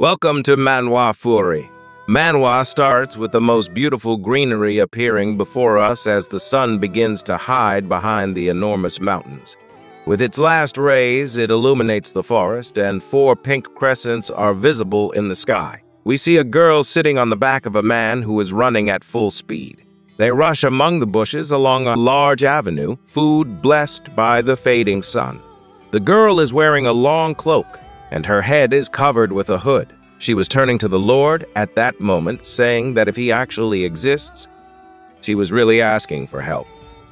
Welcome to Manhwa Fury. Manhwa starts with the most beautiful greenery appearing before us as the sun begins to hide behind the enormous mountains. With its last rays, it illuminates the forest, and four pink crescents are visible in the sky. We see a girl sitting on the back of a man who is running at full speed. They rush among the bushes along a large avenue, food blessed by the fading sun. The girl is wearing a long cloak, and her head is covered with a hood. She was turning to the Lord at that moment, saying that if he actually exists, she was really asking for help.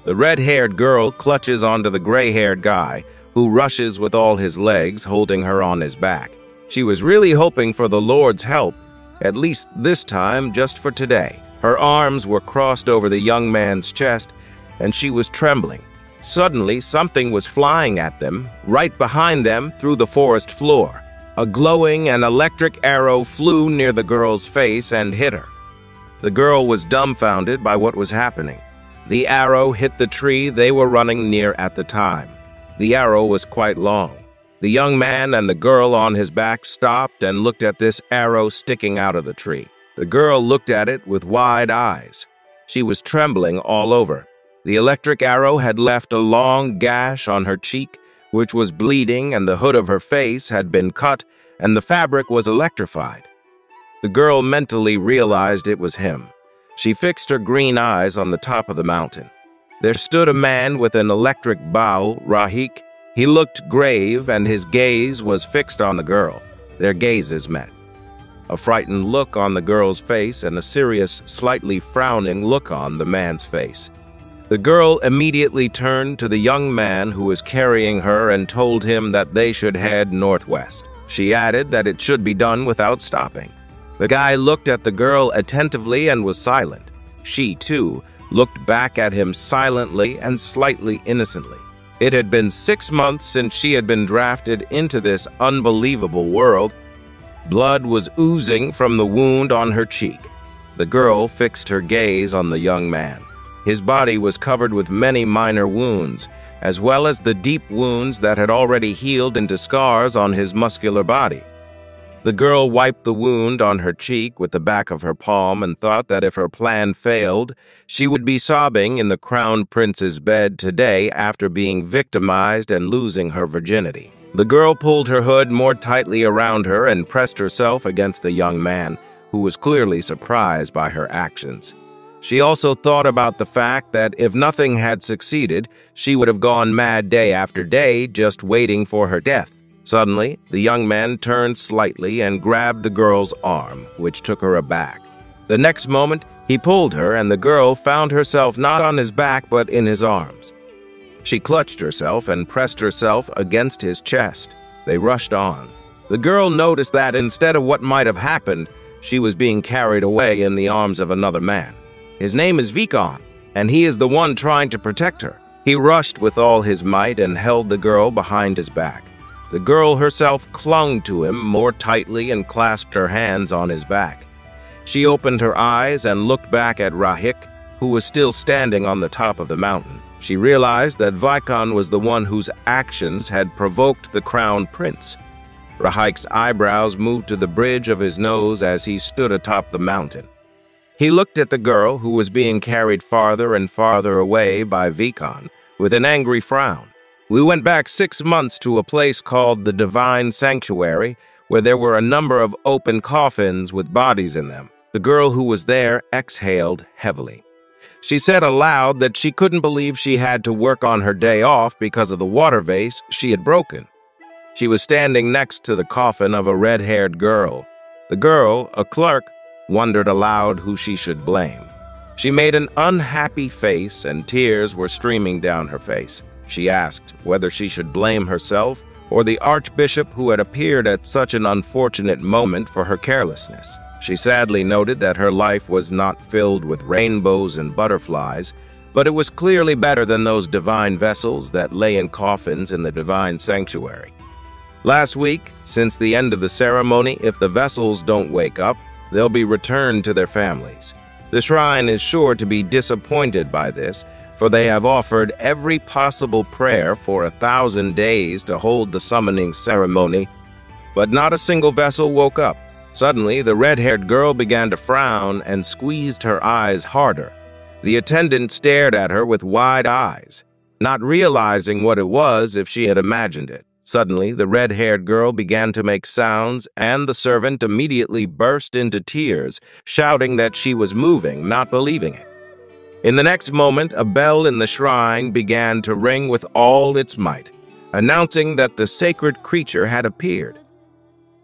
The red-haired girl clutches onto the gray-haired guy, who rushes with all his legs, holding her on his back. She was really hoping for the Lord's help, at least this time, just for today. Her arms were crossed over the young man's chest, and she was trembling. Suddenly, something was flying at them, right behind them, through the forest floor. A glowing and electric arrow flew near the girl's face and hit her. The girl was dumbfounded by what was happening. The arrow hit the tree they were running near at the time. The arrow was quite long. The young man and the girl on his back stopped and looked at this arrow sticking out of the tree. The girl looked at it with wide eyes. She was trembling all over. The electric arrow had left a long gash on her cheek, which was bleeding, and the hood of her face had been cut, and the fabric was electrified. The girl mentally realized it was him. She fixed her green eyes on the top of the mountain. There stood a man with an electric bow, Rahik. He looked grave, and his gaze was fixed on the girl. Their gazes met. A frightened look on the girl's face and a serious, slightly frowning look on the man's face. The girl immediately turned to the young man who was carrying her and told him that they should head northwest. She added that it should be done without stopping. The guy looked at the girl attentively and was silent. She, too, looked back at him silently and slightly innocently. It had been 6 months since she had been drafted into this unbelievable world. Blood was oozing from the wound on her cheek. The girl fixed her gaze on the young man. His body was covered with many minor wounds, as well as the deep wounds that had already healed into scars on his muscular body. The girl wiped the wound on her cheek with the back of her palm and thought that if her plan failed, she would be sobbing in the Crown Prince's bed today after being victimized and losing her virginity. The girl pulled her hood more tightly around her and pressed herself against the young man, who was clearly surprised by her actions. She also thought about the fact that if nothing had succeeded, she would have gone mad day after day just waiting for her death. Suddenly, the young man turned slightly and grabbed the girl's arm, which took her aback. The next moment, he pulled her, and the girl found herself not on his back but in his arms. She clutched herself and pressed herself against his chest. They rushed on. The girl noticed that instead of what might have happened, she was being carried away in the arms of another man. His name is Vikan, and he is the one trying to protect her. He rushed with all his might and held the girl behind his back. The girl herself clung to him more tightly and clasped her hands on his back. She opened her eyes and looked back at Rahik, who was still standing on the top of the mountain. She realized that Vikan was the one whose actions had provoked the Crown Prince. Rahik's eyebrows moved to the bridge of his nose as he stood atop the mountain. He looked at the girl, who was being carried farther and farther away by Vikan, with an angry frown. We went back 6 months to a place called the Divine Sanctuary, where there were a number of open coffins with bodies in them. The girl who was there exhaled heavily. She said aloud that she couldn't believe she had to work on her day off because of the water vase she had broken. She was standing next to the coffin of a red-haired girl. The girl, a clerk, wondered aloud who she should blame. She made an unhappy face, and tears were streaming down her face. She asked whether she should blame herself or the Archbishop, who had appeared at such an unfortunate moment for her carelessness. She sadly noted that her life was not filled with rainbows and butterflies, but it was clearly better than those divine vessels that lay in coffins in the Divine Sanctuary. Last week, since the end of the ceremony, if the vessels don't wake up, they'll be returned to their families. The shrine is sure to be disappointed by this, for they have offered every possible prayer for 1,000 days to hold the summoning ceremony, but not a single vessel woke up. Suddenly, the red-haired girl began to frown and squeezed her eyes harder. The attendant stared at her with wide eyes, not realizing what it was if she had imagined it. Suddenly, the red-haired girl began to make sounds, and the servant immediately burst into tears, shouting that she was moving, not believing it. In the next moment, a bell in the shrine began to ring with all its might, announcing that the sacred creature had appeared.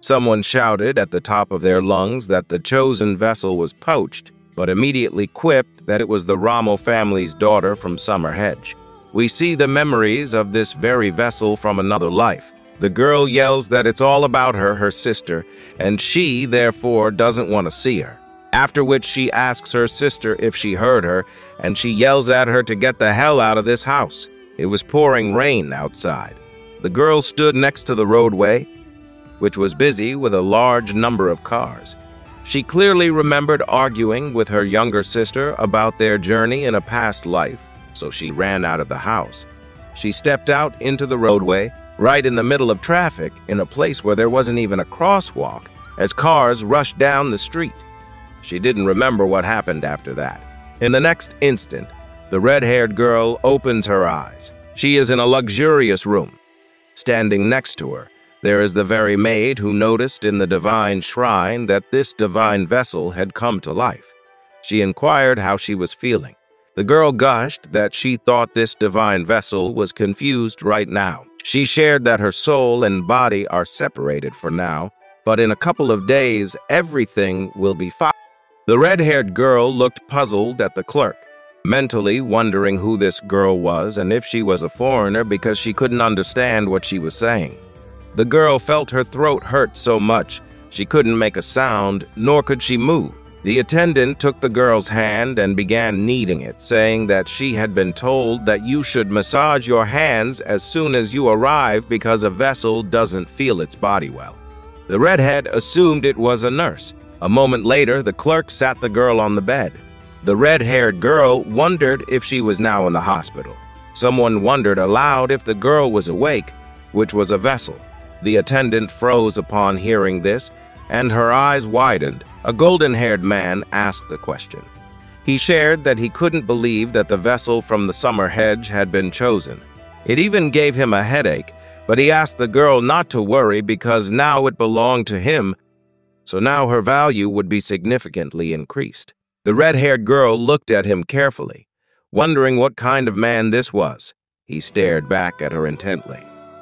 Someone shouted at the top of their lungs that the chosen vessel was poached, but immediately quipped that it was the Rommel family's daughter from Summer Hedge. We see the memories of this very vessel from another life. The girl yells that it's all about her, her sister, and she, therefore, doesn't want to see her. After which she asks her sister if she heard her, and she yells at her to get the hell out of this house. It was pouring rain outside. The girl stood next to the roadway, which was busy with a large number of cars. She clearly remembered arguing with her younger sister about their journey in a past life. So she ran out of the house. She stepped out into the roadway, right in the middle of traffic, in a place where there wasn't even a crosswalk, as cars rushed down the street. She didn't remember what happened after that. In the next instant, the red-haired girl opens her eyes. She is in a luxurious room. Standing next to her, there is the very maid who noticed in the divine shrine that this divine vessel had come to life. She inquired how she was feeling. The girl gushed that she thought this divine vessel was confused right now. She shared that her soul and body are separated for now, but in a couple of days, everything will be fine. The red-haired girl looked puzzled at the clerk, mentally wondering who this girl was and if she was a foreigner because she couldn't understand what she was saying. The girl felt her throat hurt so much, she couldn't make a sound, nor could she move. The attendant took the girl's hand and began kneading it, saying that she had been told that you should massage your hands as soon as you arrive because a vessel doesn't feel its body well. The redhead assumed it was a nurse. A moment later, the clerk sat the girl on the bed. The red-haired girl wondered if she was now in the hospital. Someone wondered aloud if the girl was awake, which was a vessel. The attendant froze upon hearing this, and her eyes widened. A golden-haired man asked the question. He shared that he couldn't believe that the vessel from the Summer Hedge had been chosen. It even gave him a headache, but he asked the girl not to worry because now it belonged to him, so now her value would be significantly increased. The red-haired girl looked at him carefully, wondering what kind of man this was. He stared back at her intently.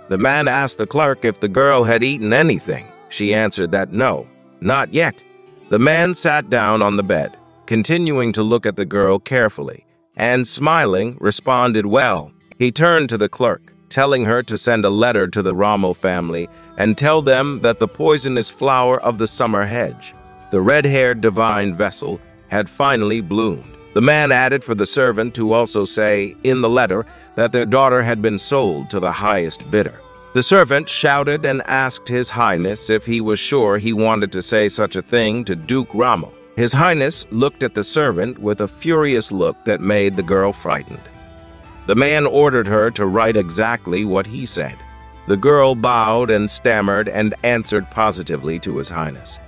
The man asked the clerk if the girl had eaten anything. She answered that no, not yet. The man sat down on the bed, continuing to look at the girl carefully, and, smiling, responded well. He turned to the clerk, telling her to send a letter to the Ramo family and tell them that the poisonous flower of the Summer Hedge, the red-haired divine vessel, had finally bloomed. The man added for the servant to also say in the letter that their daughter had been sold to the highest bidder. The servant shouted and asked His Highness if he was sure he wanted to say such a thing to Duke Rommel. His Highness looked at the servant with a furious look that made the girl frightened. The man ordered her to write exactly what he said. The girl bowed and stammered and answered positively to His Highness.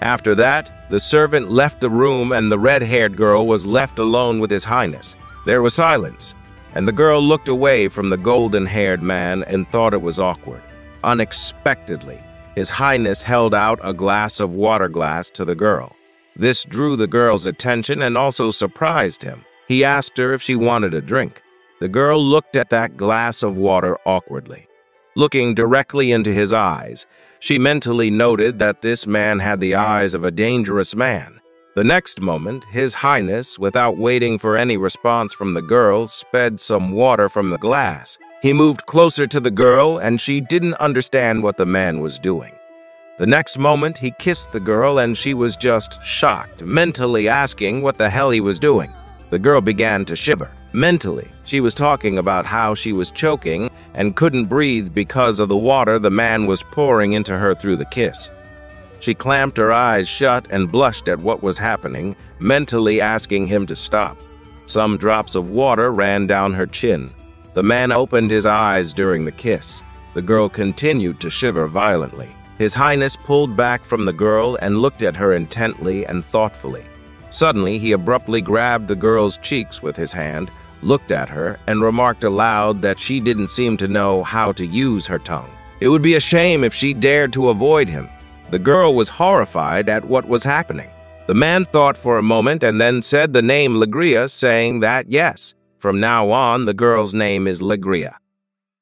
After that, the servant left the room and the red-haired girl was left alone with His Highness. There was silence, and the girl looked away from the golden-haired man and thought it was awkward. Unexpectedly, His Highness held out a glass of water to the girl. This drew the girl's attention and also surprised him. He asked her if she wanted a drink. The girl looked at that glass of water awkwardly. Looking directly into his eyes, she mentally noted that this man had the eyes of a dangerous man. The next moment, His Highness, without waiting for any response from the girl, sped some water from the glass. He moved closer to the girl, and she didn't understand what the man was doing. The next moment, he kissed the girl, and she was just shocked, mentally asking what the hell he was doing. The girl began to shiver. Mentally, she was talking about how she was choking and couldn't breathe because of the water the man was pouring into her through the kiss. She clamped her eyes shut and blushed at what was happening, mentally asking him to stop. Some drops of water ran down her chin. The man opened his eyes during the kiss. The girl continued to shiver violently. His Highness pulled back from the girl and looked at her intently and thoughtfully. Suddenly, he abruptly grabbed the girl's cheeks with his hand, looked at her, and remarked aloud that she didn't seem to know how to use her tongue. It would be a shame if she dared to avoid him. The girl was horrified at what was happening. The man thought for a moment and then said the name Legria, saying that, yes, from now on, the girl's name is Legria.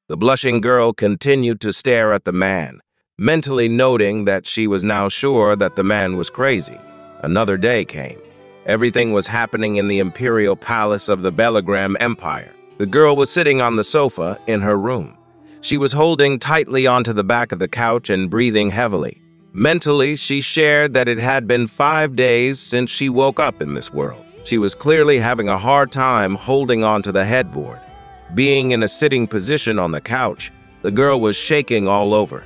The blushing girl continued to stare at the man, mentally noting that she was now sure that the man was crazy. Another day came. Everything was happening in the imperial palace of the Belligram Empire. The girl was sitting on the sofa in her room. She was holding tightly onto the back of the couch and breathing heavily. Mentally, she shared that it had been 5 days since she woke up in this world. She was clearly having a hard time holding onto the headboard. Being in a sitting position on the couch, the girl was shaking all over.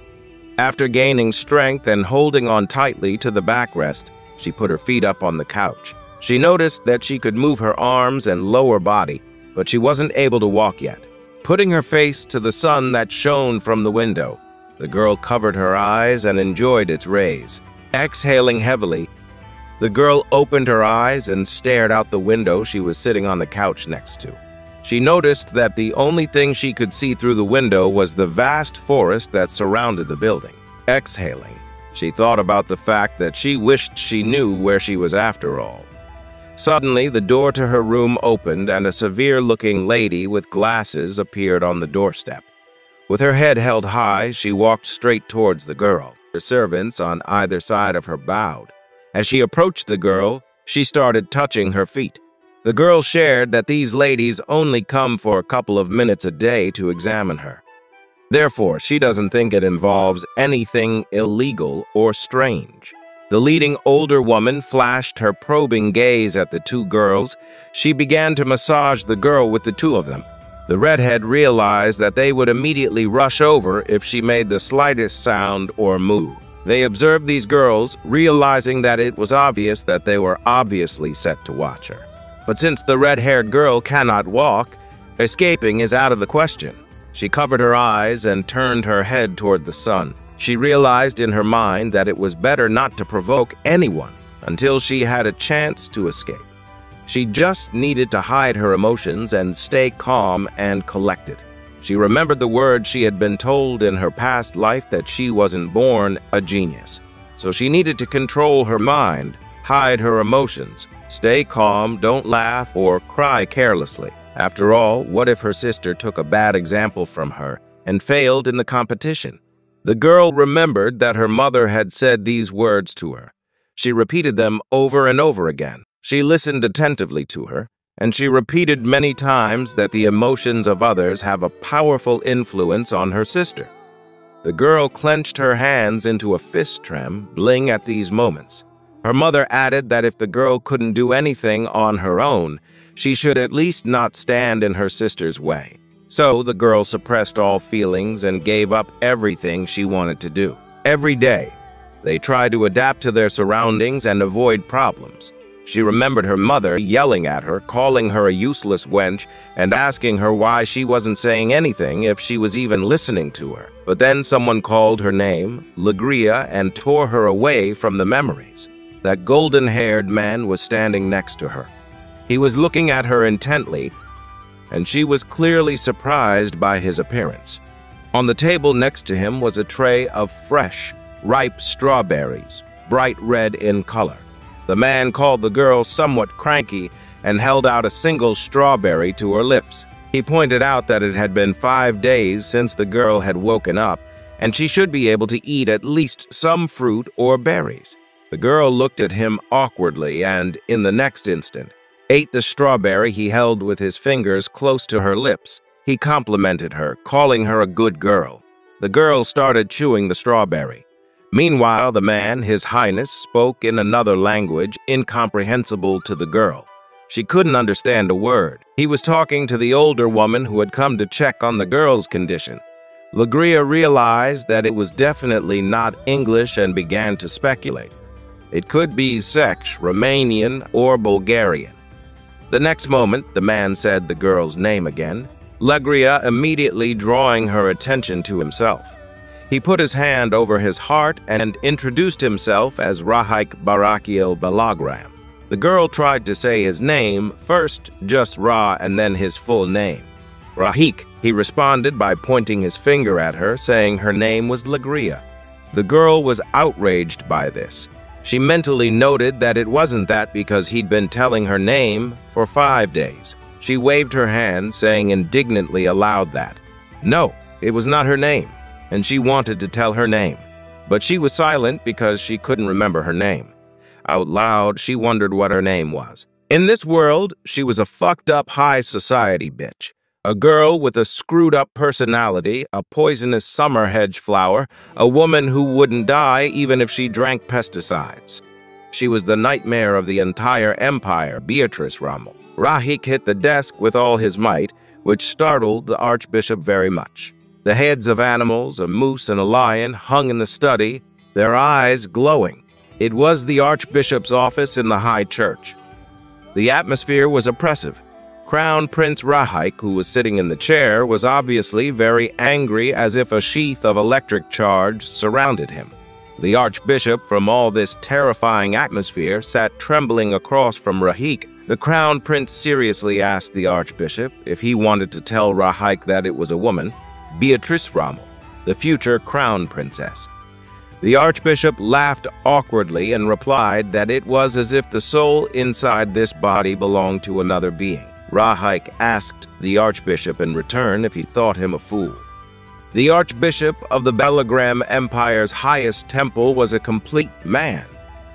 After gaining strength and holding on tightly to the backrest, she put her feet up on the couch. She noticed that she could move her arms and lower body, but she wasn't able to walk yet. Putting her face to the sun that shone from the window, the girl covered her eyes and enjoyed its rays. Exhaling heavily, the girl opened her eyes and stared out the window she was sitting on the couch next to. She noticed that the only thing she could see through the window was the vast forest that surrounded the building. Exhaling, she thought about the fact that she wished she knew where she was after all. Suddenly, the door to her room opened and a severe-looking lady with glasses appeared on the doorstep. With her head held high, she walked straight towards the girl. Her servants on either side of her bowed. As she approached the girl, she started touching her feet. The girl shared that these ladies only come for a couple of minutes a day to examine her. Therefore, she doesn't think it involves anything illegal or strange. The leading older woman flashed her probing gaze at the two girls. She began to massage the girl with the two of them. The redhead realized that they would immediately rush over if she made the slightest sound or move. They observed these girls, realizing that it was obvious that they were obviously set to watch her. But since the red-haired girl cannot walk, escaping is out of the question. She covered her eyes and turned her head toward the sun. She realized in her mind that it was better not to provoke anyone until she had a chance to escape. She just needed to hide her emotions and stay calm and collected. She remembered the words she had been told in her past life that she wasn't born a genius. So she needed to control her mind, hide her emotions, stay calm, don't laugh or cry carelessly. After all, what if her sister took a bad example from her and failed in the competition? The girl remembered that her mother had said these words to her. She repeated them over and over again. She listened attentively to her, and she repeated many times that the emotions of others have a powerful influence on her sister. The girl clenched her hands into a fist trem, bling at these moments. Her mother added that if the girl couldn't do anything on her own, she should at least not stand in her sister's way. So the girl suppressed all feelings and gave up everything she wanted to do. Every day, they tried to adapt to their surroundings and avoid problems. She remembered her mother yelling at her, calling her a useless wench, and asking her why she wasn't saying anything if she was even listening to her. But then someone called her name, Legria, and tore her away from the memories. That golden-haired man was standing next to her. He was looking at her intently, and she was clearly surprised by his appearance. On the table next to him was a tray of fresh, ripe strawberries, bright red in color. The man called the girl somewhat cranky and held out a single strawberry to her lips. He pointed out that it had been 5 days since the girl had woken up, and she should be able to eat at least some fruit or berries. The girl looked at him awkwardly and, in the next instant, ate the strawberry he held with his fingers close to her lips. He complimented her, calling her a good girl. The girl started chewing the strawberry. Meanwhile, the man, His Highness, spoke in another language incomprehensible to the girl. She couldn't understand a word. He was talking to the older woman who had come to check on the girl's condition. Legria realized that it was definitely not English and began to speculate. It could be Czech, Romanian, or Bulgarian. The next moment, the man said the girl's name again, Legria immediately drawing her attention to himself. He put his hand over his heart and introduced himself as Rahik Barakiel Belligram. The girl tried to say his name, first just Ra and then his full name. Rahik, he responded by pointing his finger at her, saying her name was Legria. The girl was outraged by this. She mentally noted that it wasn't that because he'd been telling her name for 5 days. She waved her hand, saying indignantly aloud that, no, it was not her name, and she wanted to tell her name. But she was silent because she couldn't remember her name. Out loud, she wondered what her name was. In this world, she was a fucked-up high society bitch. A girl with a screwed-up personality, a poisonous summer hedge flower, a woman who wouldn't die even if she drank pesticides. She was the nightmare of the entire empire, Beatrice Rommel. Rahik hit the desk with all his might, which startled the archbishop very much. The heads of animals, a moose and a lion, hung in the study, their eyes glowing. It was the archbishop's office in the high church. The atmosphere was oppressive. Crown Prince Rahik, who was sitting in the chair, was obviously very angry, as if a sheath of electric charge surrounded him. The archbishop, from all this terrifying atmosphere, sat trembling across from Rahik. The crown prince seriously asked the archbishop if he wanted to tell Rahik that it was a woman, Beatrice Rommel, the future crown princess. The archbishop laughed awkwardly and replied that it was as if the soul inside this body belonged to another being. Rahik asked the archbishop in return if he thought him a fool. The archbishop of the Belligram Empire's highest temple was a complete man.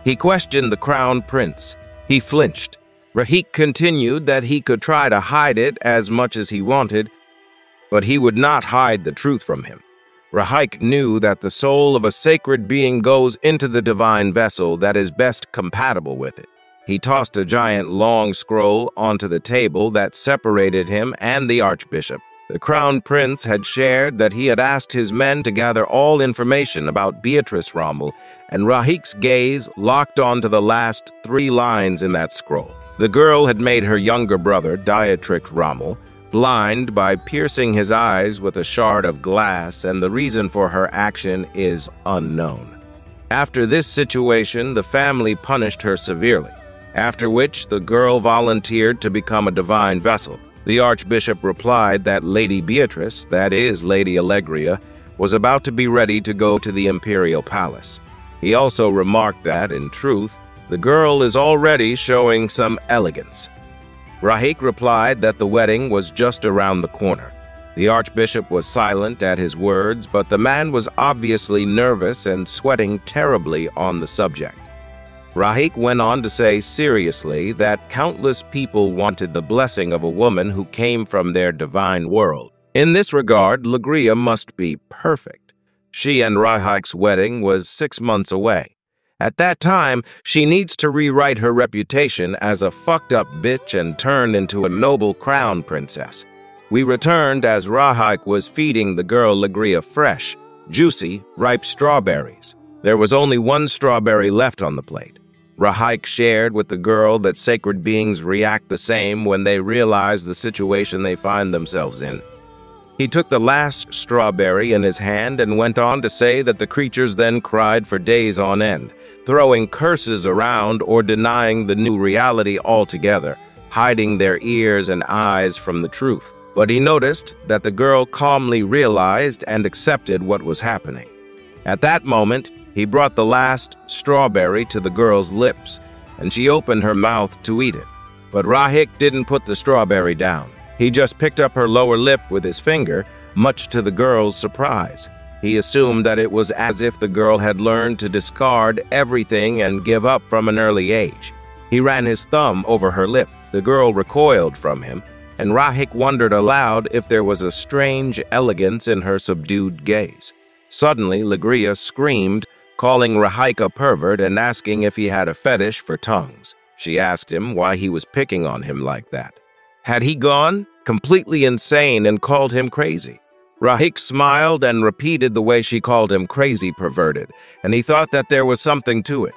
He questioned the crown prince. He flinched. Rahik continued that he could try to hide it as much as he wanted, but he would not hide the truth from him. Rahik knew that the soul of a sacred being goes into the divine vessel that is best compatible with it. He tossed a giant long scroll onto the table that separated him and the archbishop. The crown prince had shared that he had asked his men to gather all information about Beatrice Rommel, and Rahik's gaze locked onto the last 3 lines in that scroll. The girl had made her younger brother, Dietrich Rommel, blind by piercing his eyes with a shard of glass, and the reason for her action is unknown. After this situation, the family punished her severely, after which the girl volunteered to become a divine vessel. The archbishop replied that Lady Beatrice, that is Lady Allegria, was about to be ready to go to the imperial palace. He also remarked that, in truth, the girl is already showing some elegance. Rahik replied that the wedding was just around the corner. The archbishop was silent at his words, but the man was obviously nervous and sweating terribly on the subject. Rahik went on to say seriously that countless people wanted the blessing of a woman who came from their divine world. In this regard, Legria must be perfect. She and Rahik's wedding was 6 months away. At that time, she needs to rewrite her reputation as a fucked-up bitch and turn into a noble crown princess. We returned as Rahik was feeding the girl Legria fresh, juicy, ripe strawberries. There was only 1 strawberry left on the plate. Rahik shared with the girl that sacred beings react the same when they realize the situation they find themselves in. He took the last strawberry in his hand and went on to say that the creatures then cried for days on end, throwing curses around or denying the new reality altogether, hiding their ears and eyes from the truth. But he noticed that the girl calmly realized and accepted what was happening. At that moment, he brought the last strawberry to the girl's lips, and she opened her mouth to eat it. But Rahik didn't put the strawberry down. He just picked up her lower lip with his finger, much to the girl's surprise. He assumed that it was as if the girl had learned to discard everything and give up from an early age. He ran his thumb over her lip. The girl recoiled from him, and Rahik wondered aloud if there was a strange elegance in her subdued gaze. Suddenly, Legria screamed, calling Rahik a pervert and asking if he had a fetish for tongues. She asked him why he was picking on him like that. Had he gone completely insane and called him crazy? Rahik smiled and repeated the way she called him crazy perverted, and he thought that there was something to it.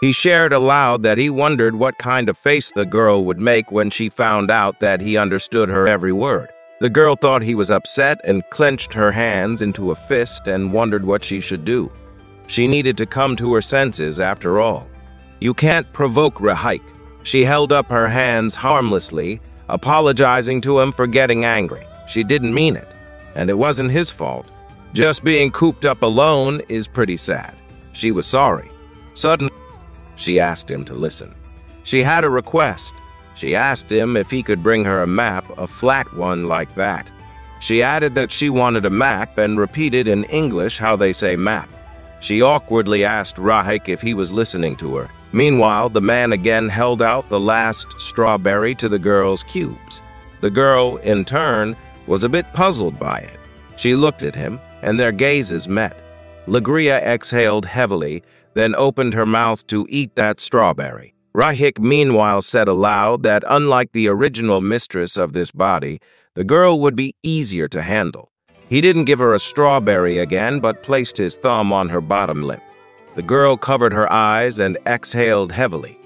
He shared aloud that he wondered what kind of face the girl would make when she found out that he understood her every word. The girl thought he was upset and clenched her hands into a fist and wondered what she should do. She needed to come to her senses after all. You can't provoke Rahik. She held up her hands harmlessly, apologizing to him for getting angry. She didn't mean it, and it wasn't his fault. Just being cooped up alone is pretty sad. She was sorry. Suddenly, she asked him to listen. She had a request. She asked him if he could bring her a map, a flat one like that. She added that she wanted a map and repeated in English how they say map. She awkwardly asked Rahik if he was listening to her. Meanwhile, the man again held out the last strawberry to the girl's cubes. The girl, in turn, was a bit puzzled by it. She looked at him, and their gazes met. Legria exhaled heavily, then opened her mouth to eat that strawberry. Rahik meanwhile said aloud that unlike the original mistress of this body, the girl would be easier to handle. He didn't give her a strawberry again, but placed his thumb on her bottom lip. The girl covered her eyes and exhaled heavily.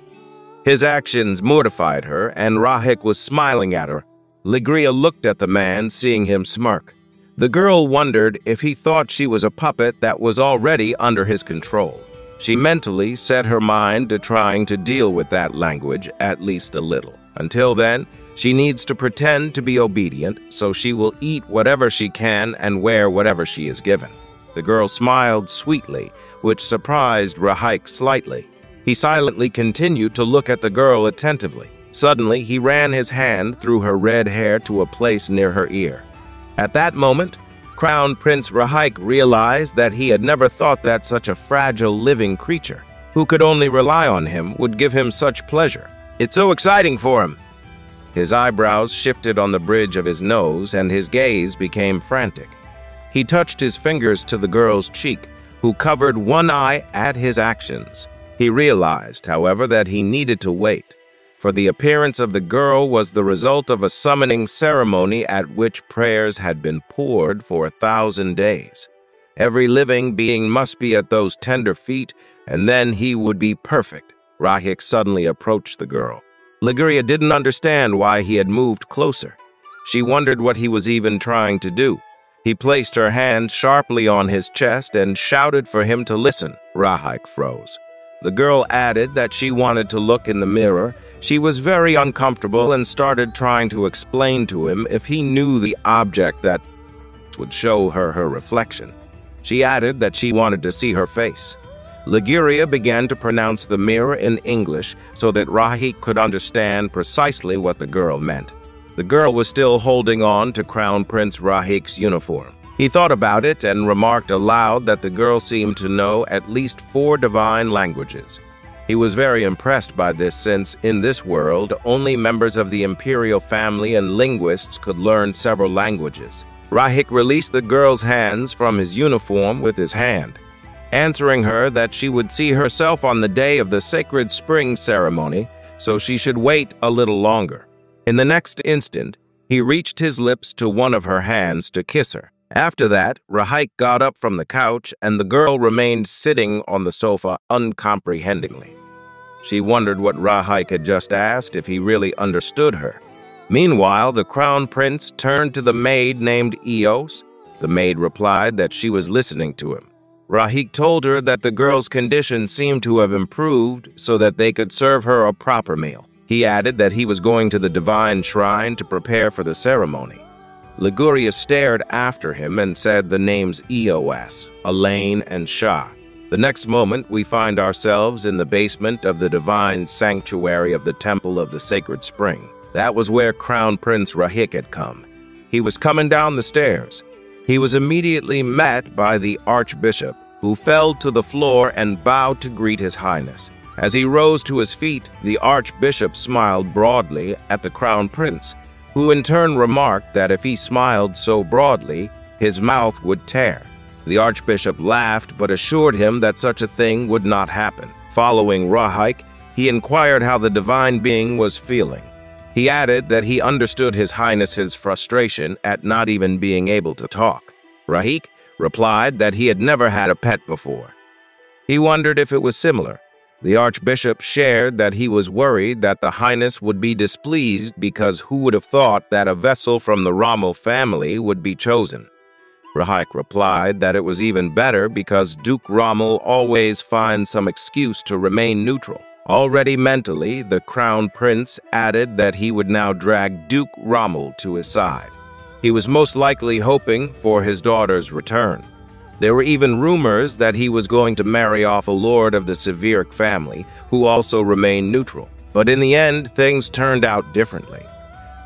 His actions mortified her, and Rahik was smiling at her. Legria looked at the man, seeing him smirk. The girl wondered if he thought she was a puppet that was already under his control. She mentally set her mind to trying to deal with that language, at least a little. Until then, she needs to pretend to be obedient, so she will eat whatever she can and wear whatever she is given. The girl smiled sweetly, which surprised Rahik slightly. He silently continued to look at the girl attentively. Suddenly, he ran his hand through her red hair to a place near her ear. At that moment, Crown Prince Rahik realized that he had never thought that such a fragile living creature, who could only rely on him, would give him such pleasure. It's so exciting for him. His eyebrows shifted on the bridge of his nose and his gaze became frantic. He touched his fingers to the girl's cheek, who covered one eye at his actions. He realized, however, that he needed to wait, for the appearance of the girl was the result of a summoning ceremony at which prayers had been poured for 1,000 days. Every living being must be at those tender feet, and then he would be perfect. Rahik suddenly approached the girl. Legria didn't understand why he had moved closer. She wondered what he was even trying to do. He placed her hand sharply on his chest and shouted for him to listen. Rahik froze. The girl added that she wanted to look in the mirror. She was very uncomfortable and started trying to explain to him if he knew the object that would show her her reflection. She added that she wanted to see her face. Legria began to pronounce the mirror in English so that Rahik could understand precisely what the girl meant. The girl was still holding on to Crown Prince Rahik's uniform. He thought about it and remarked aloud that the girl seemed to know at least 4 divine languages. He was very impressed by this, since in this world only members of the imperial family and linguists could learn several languages. Rahik released the girl's hands from his uniform with his hand, answering her that she would see herself on the day of the sacred spring ceremony, so she should wait a little longer. In the next instant, he reached his lips to one of her hands to kiss her. After that, Rahik got up from the couch, and the girl remained sitting on the sofa uncomprehendingly. She wondered what Rahik had just asked, if he really understood her. Meanwhile, the crown prince turned to the maid named Eos. The maid replied that she was listening to him. Rahik told her that the girl's condition seemed to have improved so that they could serve her a proper meal. He added that he was going to the divine shrine to prepare for the ceremony. Liguria stared after him and said the names Eos, Elaine, and Shah. The next moment, we find ourselves in the basement of the divine sanctuary of the Temple of the Sacred Spring. That was where Crown Prince Rahik had come. He was coming down the stairs. He was immediately met by the Archbishop, who fell to the floor and bowed to greet His Highness. As he rose to his feet, the Archbishop smiled broadly at the Crown Prince, who in turn remarked that if he smiled so broadly, his mouth would tear. The Archbishop laughed but assured him that such a thing would not happen. Following Rahik, he inquired how the divine being was feeling. He added that he understood His Highness's frustration at not even being able to talk. Rahik replied that he had never had a pet before. He wondered if it was similar. The Archbishop shared that he was worried that the Highness would be displeased because who would have thought that a vessel from the Rommel family would be chosen. Rahik replied that it was even better because Duke Rommel always finds some excuse to remain neutral. Already mentally, the Crown Prince added that he would now drag Duke Rommel to his side. He was most likely hoping for his daughter's return. There were even rumors that he was going to marry off a lord of the Severic family, who also remained neutral. But in the end, things turned out differently.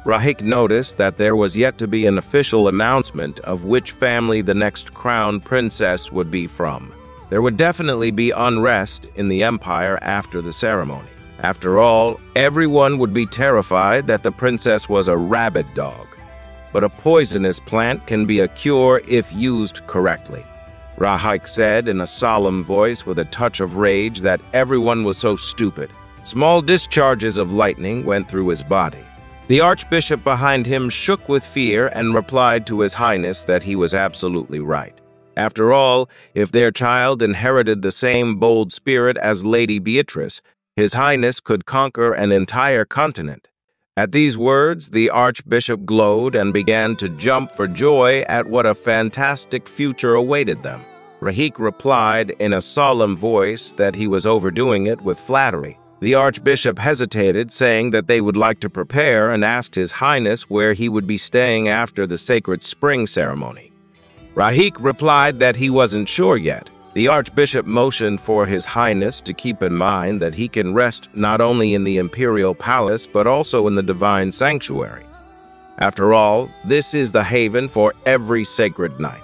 Rahik noticed that there was yet to be an official announcement of which family the next crown princess would be from. There would definitely be unrest in the empire after the ceremony. After all, everyone would be terrified that the princess was a rabid dog. But a poisonous plant can be a cure if used correctly. Rahik said in a solemn voice with a touch of rage that everyone was so stupid. Small discharges of lightning went through his body. The Archbishop behind him shook with fear and replied to His Highness that he was absolutely right. After all, if their child inherited the same bold spirit as Lady Beatrice, His Highness could conquer an entire continent. At these words, the Archbishop glowed and began to jump for joy at what a fantastic future awaited them. Rahik replied in a solemn voice that he was overdoing it with flattery. The Archbishop hesitated, saying that they would like to prepare, and asked His Highness where he would be staying after the sacred spring ceremony. Rahik replied that he wasn't sure yet. The Archbishop motioned for His Highness to keep in mind that he can rest not only in the Imperial Palace but also in the Divine Sanctuary. After all, this is the haven for every sacred knight.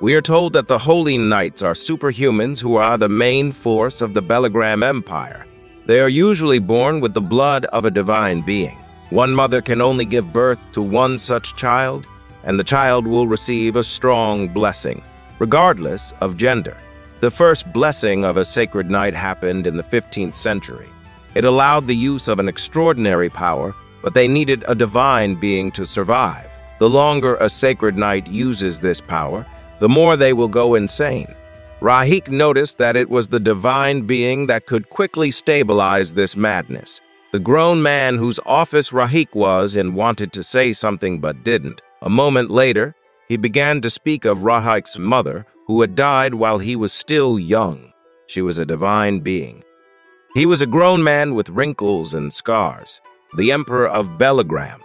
We are told that the Holy Knights are superhumans who are the main force of the Belligram Empire. They are usually born with the blood of a divine being. One mother can only give birth to one such child, and the child will receive a strong blessing, regardless of gender. The first blessing of a sacred knight happened in the 15th century. It allowed the use of an extraordinary power, but they needed a divine being to survive. The longer a sacred knight uses this power, the more they will go insane. Rahik noticed that it was the divine being that could quickly stabilize this madness. The grown man whose office Rahik was in wanted to say something but didn't. A moment later, he began to speak of Rahik's mother, who had died while he was still young. She was a divine being. He was a grown man with wrinkles and scars, the Emperor of Belligram.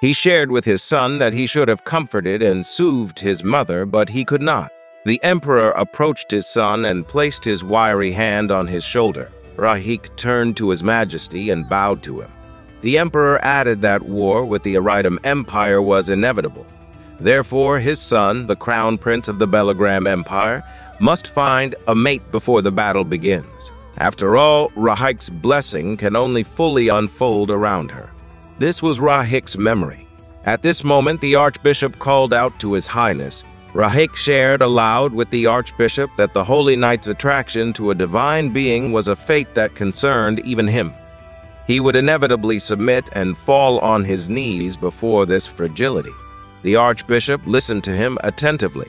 He shared with his son that he should have comforted and soothed his mother, but he could not. The Emperor approached his son and placed his wiry hand on his shoulder. Rahik turned to His Majesty and bowed to him. The Emperor added that war with the Aridum Empire was inevitable. Therefore, his son, the Crown Prince of the Belligram Empire, must find a mate before the battle begins. After all, Rahik's blessing can only fully unfold around her. This was Rahik's memory. At this moment, the Archbishop called out to His Highness. Rahik shared aloud with the Archbishop that the Holy Knight's attraction to a divine being was a fate that concerned even him. He would inevitably submit and fall on his knees before this fragility. The Archbishop listened to him attentively.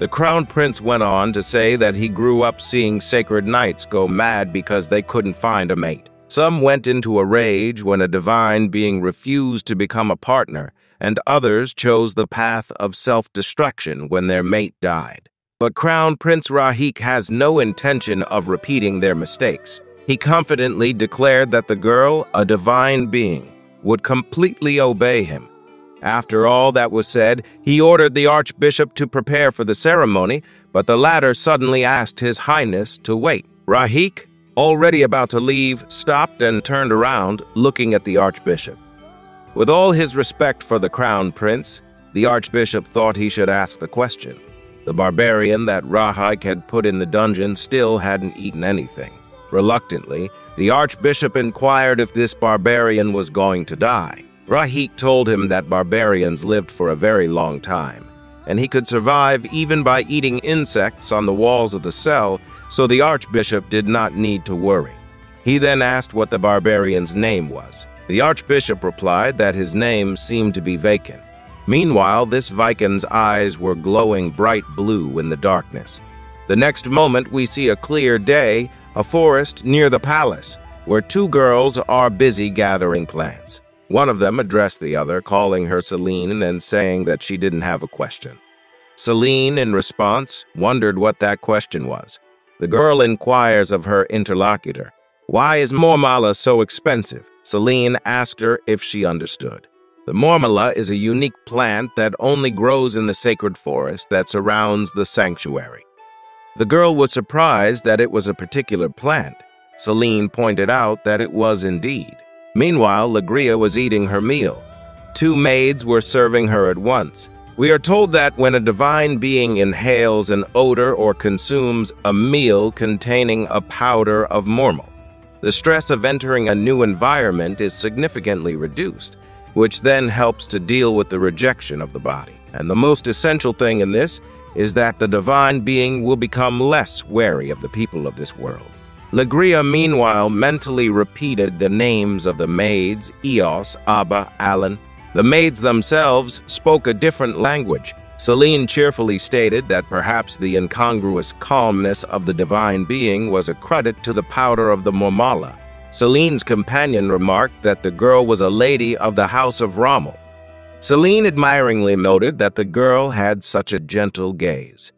The Crown Prince went on to say that he grew up seeing sacred knights go mad because they couldn't find a mate. Some went into a rage when a divine being refused to become a partner, and others chose the path of self-destruction when their mate died. But Crown Prince Rahik has no intention of repeating their mistakes. He confidently declared that the girl, a divine being, would completely obey him. After all that was said, he ordered the Archbishop to prepare for the ceremony, but the latter suddenly asked His Highness to wait. Rahik, already about to leave, stopped and turned around, looking at the Archbishop. With all his respect for the Crown Prince, the Archbishop thought he should ask the question. The barbarian that Rahik had put in the dungeon still hadn't eaten anything. Reluctantly, the Archbishop inquired if this barbarian was going to die. Rahik told him that barbarians lived for a very long time, and he could survive even by eating insects on the walls of the cell, so the Archbishop did not need to worry. He then asked what the barbarian's name was. The Archbishop replied that his name seemed to be Vikan. Meanwhile, this Vikan's eyes were glowing bright blue in the darkness. The next moment, we see a clear day, a forest near the palace, where two girls are busy gathering plants. One of them addressed the other, calling her Celine and saying that she didn't have a question. Celine, in response, wondered what that question was. The girl inquires of her interlocutor, "Why is Mormala so expensive?" Celine asked her if she understood. The Mormala is a unique plant that only grows in the sacred forest that surrounds the sanctuary. The girl was surprised that it was a particular plant. Celine pointed out that it was indeed. Meanwhile, Legria was eating her meal. Two maids were serving her at once. We are told that when a divine being inhales an odor or consumes a meal containing a powder of Mormal, the stress of entering a new environment is significantly reduced, which then helps to deal with the rejection of the body. And the most essential thing in this is that the divine being will become less wary of the people of this world. Legria, meanwhile, mentally repeated the names of the maids, Eos, Abba, Alan. The maids themselves spoke a different language. Celine cheerfully stated that perhaps the incongruous calmness of the divine being was a credit to the powder of the Mormala. Celine's companion remarked that the girl was a lady of the house of Rommel. Celine admiringly noted that the girl had such a gentle gaze.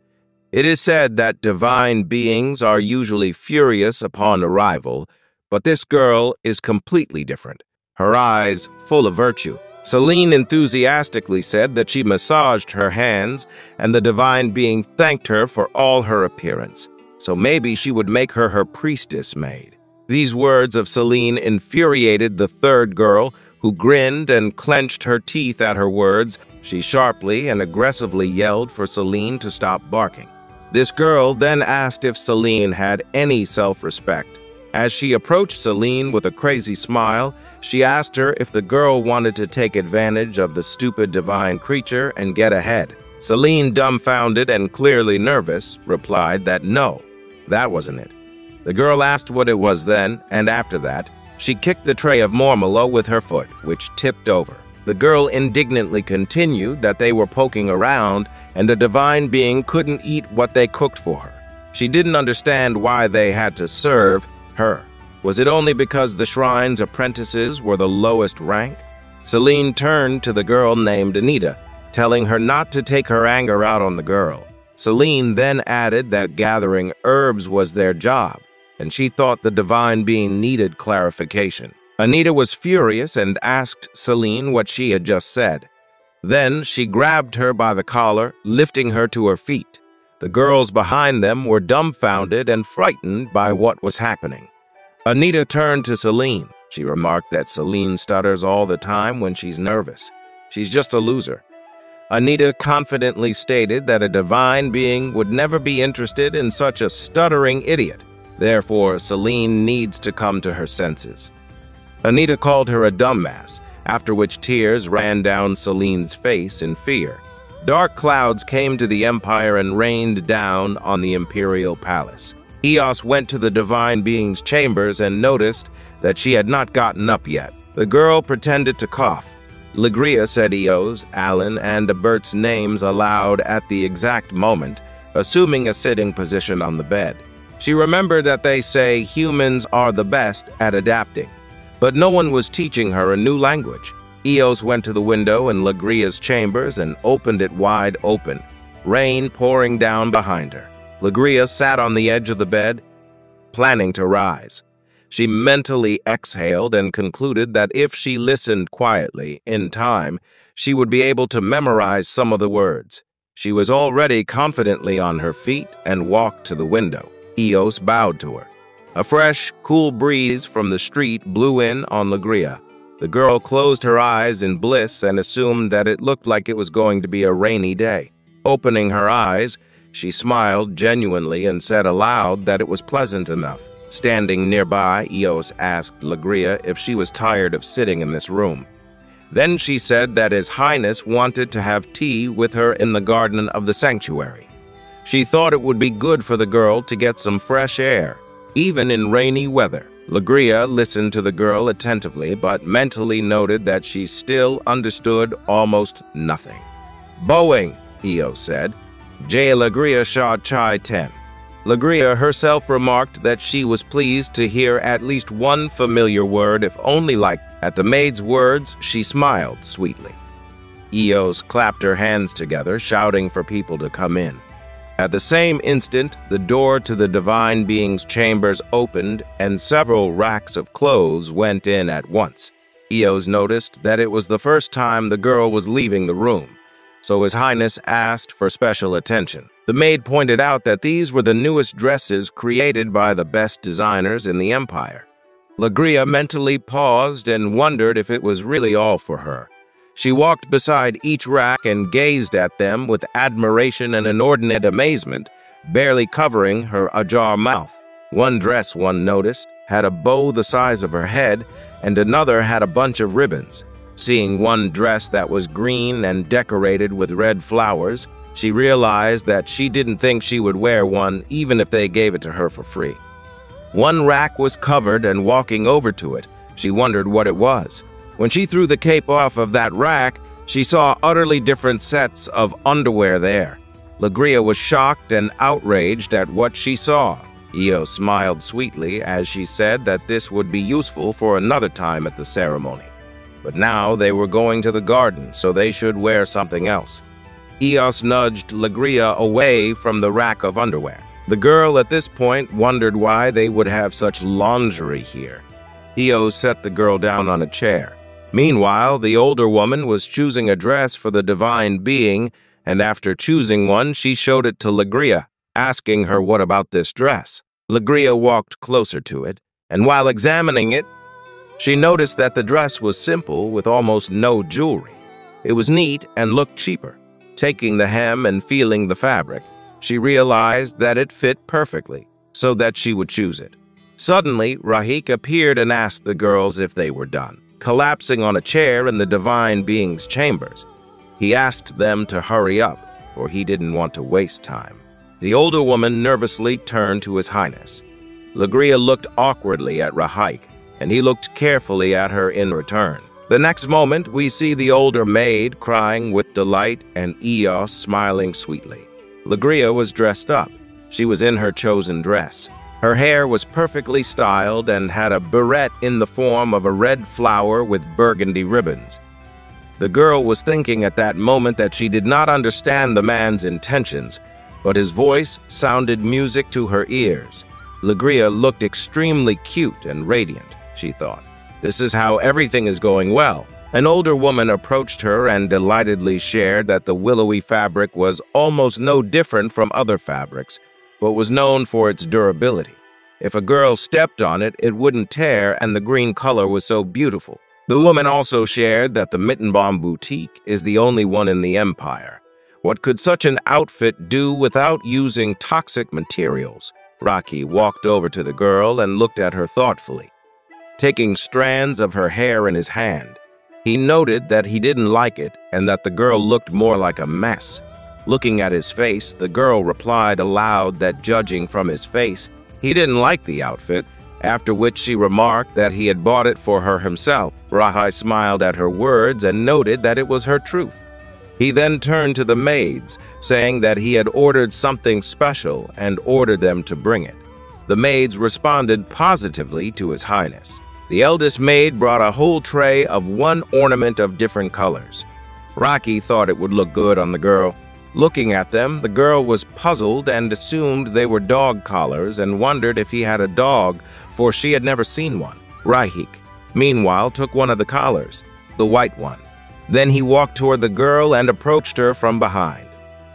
It is said that divine beings are usually furious upon arrival, but this girl is completely different, her eyes full of virtue. Celine enthusiastically said that she massaged her hands, and the divine being thanked her for all her appearance, so maybe she would make her priestess maid. These words of Celine infuriated the third girl, who grinned and clenched her teeth at her words. She sharply and aggressively yelled for Celine to stop barking. This girl then asked if Celine had any self-respect. As she approached Celine with a crazy smile, she asked her if the girl wanted to take advantage of the stupid divine creature and get ahead. Celine, dumbfounded and clearly nervous, replied that no, that wasn't it. The girl asked what it was then, and after that, she kicked the tray of Mormala with her foot, which tipped over. The girl indignantly continued that they were poking around, and a divine being couldn't eat what they cooked for her. She didn't understand why they had to serve her. Was it only because the shrine's apprentices were the lowest rank? Celine turned to the girl named Anita, telling her not to take her anger out on the girl. Celine then added that gathering herbs was their job, and she thought the divine being needed clarification. Anita was furious and asked Celine what she had just said. Then she grabbed her by the collar, lifting her to her feet. The girls behind them were dumbfounded and frightened by what was happening. Anita turned to Celine. She remarked that Celine stutters all the time when she's nervous. She's just a loser. Anita confidently stated that a divine being would never be interested in such a stuttering idiot. Therefore, Celine needs to come to her senses. Anita called her a dumbass, after which tears ran down Celine's face in fear. Dark clouds came to the Empire and rained down on the Imperial Palace. Eos went to the divine being's chambers and noticed that she had not gotten up yet. The girl pretended to cough. Legria said Eos, Alan, and Abert's names aloud at the exact moment, assuming a sitting position on the bed. She remembered that they say humans are the best at adapting, but no one was teaching her a new language. Eos went to the window in Legria's chambers and opened it wide open, rain pouring down behind her. Legria sat on the edge of the bed, planning to rise. She mentally exhaled and concluded that if she listened quietly, in time, she would be able to memorize some of the words. She was already confidently on her feet and walked to the window. Eos bowed to her. A fresh, cool breeze from the street blew in on Legria. The girl closed her eyes in bliss and assumed that it looked like it was going to be a rainy day. Opening her eyes, she smiled genuinely and said aloud that it was pleasant enough. Standing nearby, Eos asked Legria if she was tired of sitting in this room. Then she said that His Highness wanted to have tea with her in the garden of the sanctuary. She thought it would be good for the girl to get some fresh air, even in rainy weather. Legria listened to the girl attentively, but mentally noted that she still understood almost nothing. "Boeing," Eos said. "J. Legria Shaw Chai 10. Legria herself remarked that she was pleased to hear at least one familiar word, if only like. At the maid's words, she smiled sweetly. Eos clapped her hands together, shouting for people to come in. At the same instant, the door to the divine being's chambers opened, and several racks of clothes went in at once. Eos noticed that it was the first time the girl was leaving the room, so His Highness asked for special attention. The maid pointed out that these were the newest dresses created by the best designers in the Empire. Legria mentally paused and wondered if it was really all for her. She walked beside each rack and gazed at them with admiration and inordinate amazement, barely covering her ajar mouth. One dress, one noticed, had a bow the size of her head, and another had a bunch of ribbons. Seeing one dress that was green and decorated with red flowers, she realized that she didn't think she would wear one even if they gave it to her for free. One rack was covered, and walking over to it, she wondered what it was. When she threw the cape off of that rack, she saw utterly different sets of underwear there. Legria was shocked and outraged at what she saw. Io smiled sweetly as she said that this would be useful for another time at the ceremony. But now they were going to the garden, so they should wear something else. Eos nudged Legria away from the rack of underwear. The girl at this point wondered why they would have such lingerie here. Eos set the girl down on a chair. Meanwhile, the older woman was choosing a dress for the divine being, and after choosing one, she showed it to Legria, asking her what about this dress. Legria walked closer to it, and while examining it, she noticed that the dress was simple with almost no jewelry. It was neat and looked cheaper. Taking the hem and feeling the fabric, she realized that it fit perfectly, so that she would choose it. Suddenly, Rahik appeared and asked the girls if they were done. Collapsing on a chair in the divine being's chambers, he asked them to hurry up, for he didn't want to waste time. The older woman nervously turned to His Highness. Legria looked awkwardly at Rahik, and he looked carefully at her in return. The next moment, we see the older maid crying with delight and Eos smiling sweetly. Legria was dressed up. She was in her chosen dress. Her hair was perfectly styled and had a beret in the form of a red flower with burgundy ribbons. The girl was thinking at that moment that she did not understand the man's intentions, but his voice sounded music to her ears. Legria looked extremely cute and radiant, she thought. This is how everything is going well. An older woman approached her and delightedly shared that the willowy fabric was almost no different from other fabrics, but was known for its durability. If a girl stepped on it, it wouldn't tear, and the green color was so beautiful. The woman also shared that the Mittenbaum Boutique is the only one in the Empire. What could such an outfit do without using toxic materials? Rocky walked over to the girl and looked at her thoughtfully. Taking strands of her hair in his hand, he noted that he didn't like it and that the girl looked more like a mess. Looking at his face, the girl replied aloud that judging from his face, he didn't like the outfit, after which she remarked that he had bought it for her himself. Rahai smiled at her words and noted that it was her truth. He then turned to the maids, saying that he had ordered something special and ordered them to bring it. The maids responded positively to His Highness. The eldest maid brought a whole tray of one ornament of different colors. Rocky thought it would look good on the girl. Looking at them, the girl was puzzled and assumed they were dog collars and wondered if he had a dog, for she had never seen one. Rahik, meanwhile, took one of the collars, the white one. Then he walked toward the girl and approached her from behind.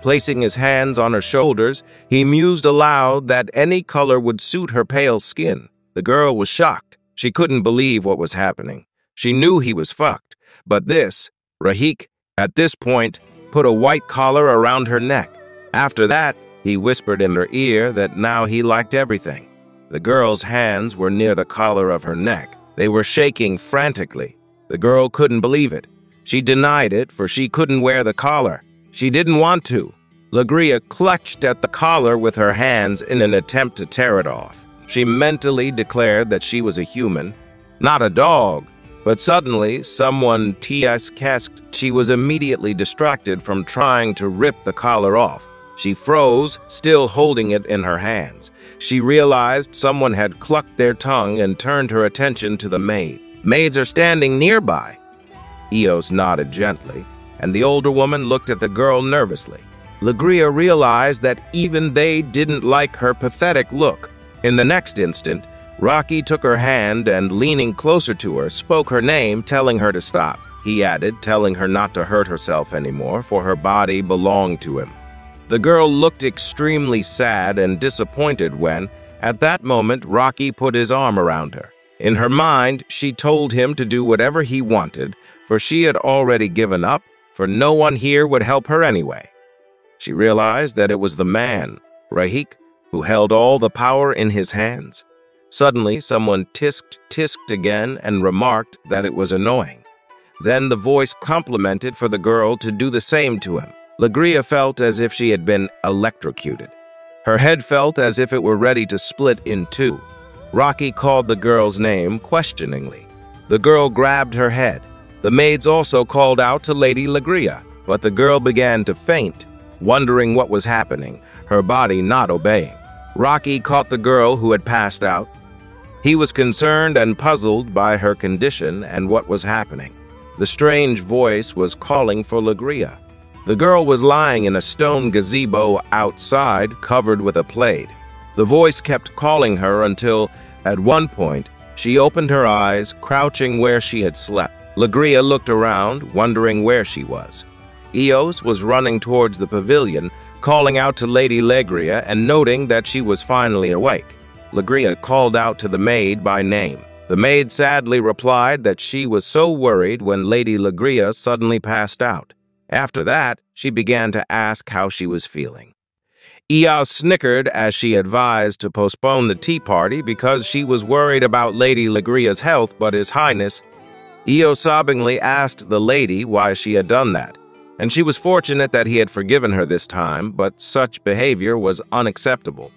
Placing his hands on her shoulders, he mused aloud that any color would suit her pale skin. The girl was shocked. She couldn't believe what was happening. She knew he was fucked. But this, Rahik, at this point, put a white collar around her neck. After that, he whispered in her ear that now he liked everything. The girl's hands were near the collar of her neck. They were shaking frantically. The girl couldn't believe it. She denied it, for she couldn't wear the collar. She didn't want to. Legria clutched at the collar with her hands in an attempt to tear it off. She mentally declared that she was a human, not a dog. But suddenly, someone ts-kesked. She was immediately distracted from trying to rip the collar off. She froze, still holding it in her hands. She realized someone had clucked their tongue and turned her attention to the maid. "Maids are standing nearby." Eos nodded gently, and the older woman looked at the girl nervously. Legria realized that even they didn't like her pathetic look. In the next instant, Rocky took her hand and, leaning closer to her, spoke her name, telling her to stop. He added, telling her not to hurt herself anymore, for her body belonged to him. The girl looked extremely sad and disappointed when, at that moment, Rocky put his arm around her. In her mind, she told him to do whatever he wanted, for she had already given up, for no one here would help her anyway. She realized that it was the man, Rahik, who held all the power in his hands. Suddenly, someone tisked again and remarked that it was annoying. Then the voice complimented for the girl to do the same to him. Legria felt as if she had been electrocuted. Her head felt as if it were ready to split in two. Rocky called the girl's name questioningly. The girl grabbed her head. The maids also called out to Lady Legria, but the girl began to faint, wondering what was happening, her body not obeying. Rocky caught the girl who had passed out. He was concerned and puzzled by her condition and what was happening. The strange voice was calling for Legria. The girl was lying in a stone gazebo outside, covered with a plaid. The voice kept calling her until, at one point, she opened her eyes, crouching where she had slept. Legria looked around, wondering where she was. Eos was running towards the pavilion, calling out to Lady Legria and noting that she was finally awake. Legria called out to the maid by name. The maid sadly replied that she was so worried when Lady Legria suddenly passed out. After that, she began to ask how she was feeling. Eos snickered as she advised to postpone the tea party because she was worried about Lady Legria's health, but His Highness, Eos sobbingly asked the lady why she had done that. And she was fortunate that he had forgiven her this time, but such behavior was unacceptable.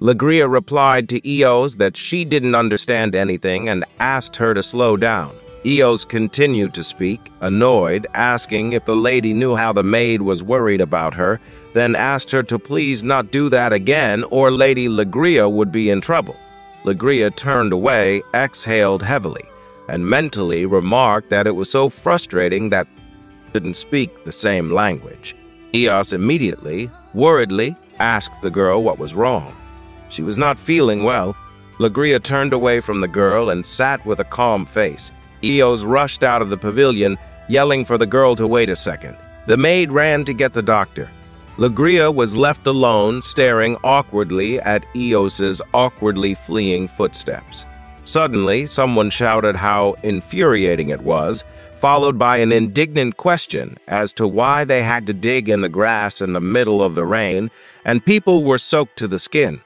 Legria replied to Eos that she didn't understand anything and asked her to slow down. Eos continued to speak, annoyed, asking if the lady knew how the maid was worried about her, then asked her to please not do that again or Lady Legria would be in trouble. Legria turned away, exhaled heavily, and mentally remarked that it was so frustrating that didn't speak the same language. Eos immediately, worriedly, asked the girl what was wrong. She was not feeling well. Legria turned away from the girl and sat with a calm face. Eos rushed out of the pavilion, yelling for the girl to wait a second. The maid ran to get the doctor. Legria was left alone, staring awkwardly at Eos's awkwardly fleeing footsteps. Suddenly, someone shouted how infuriating it was, followed by an indignant question as to why they had to dig in the grass in the middle of the rain, and people were soaked to the skin.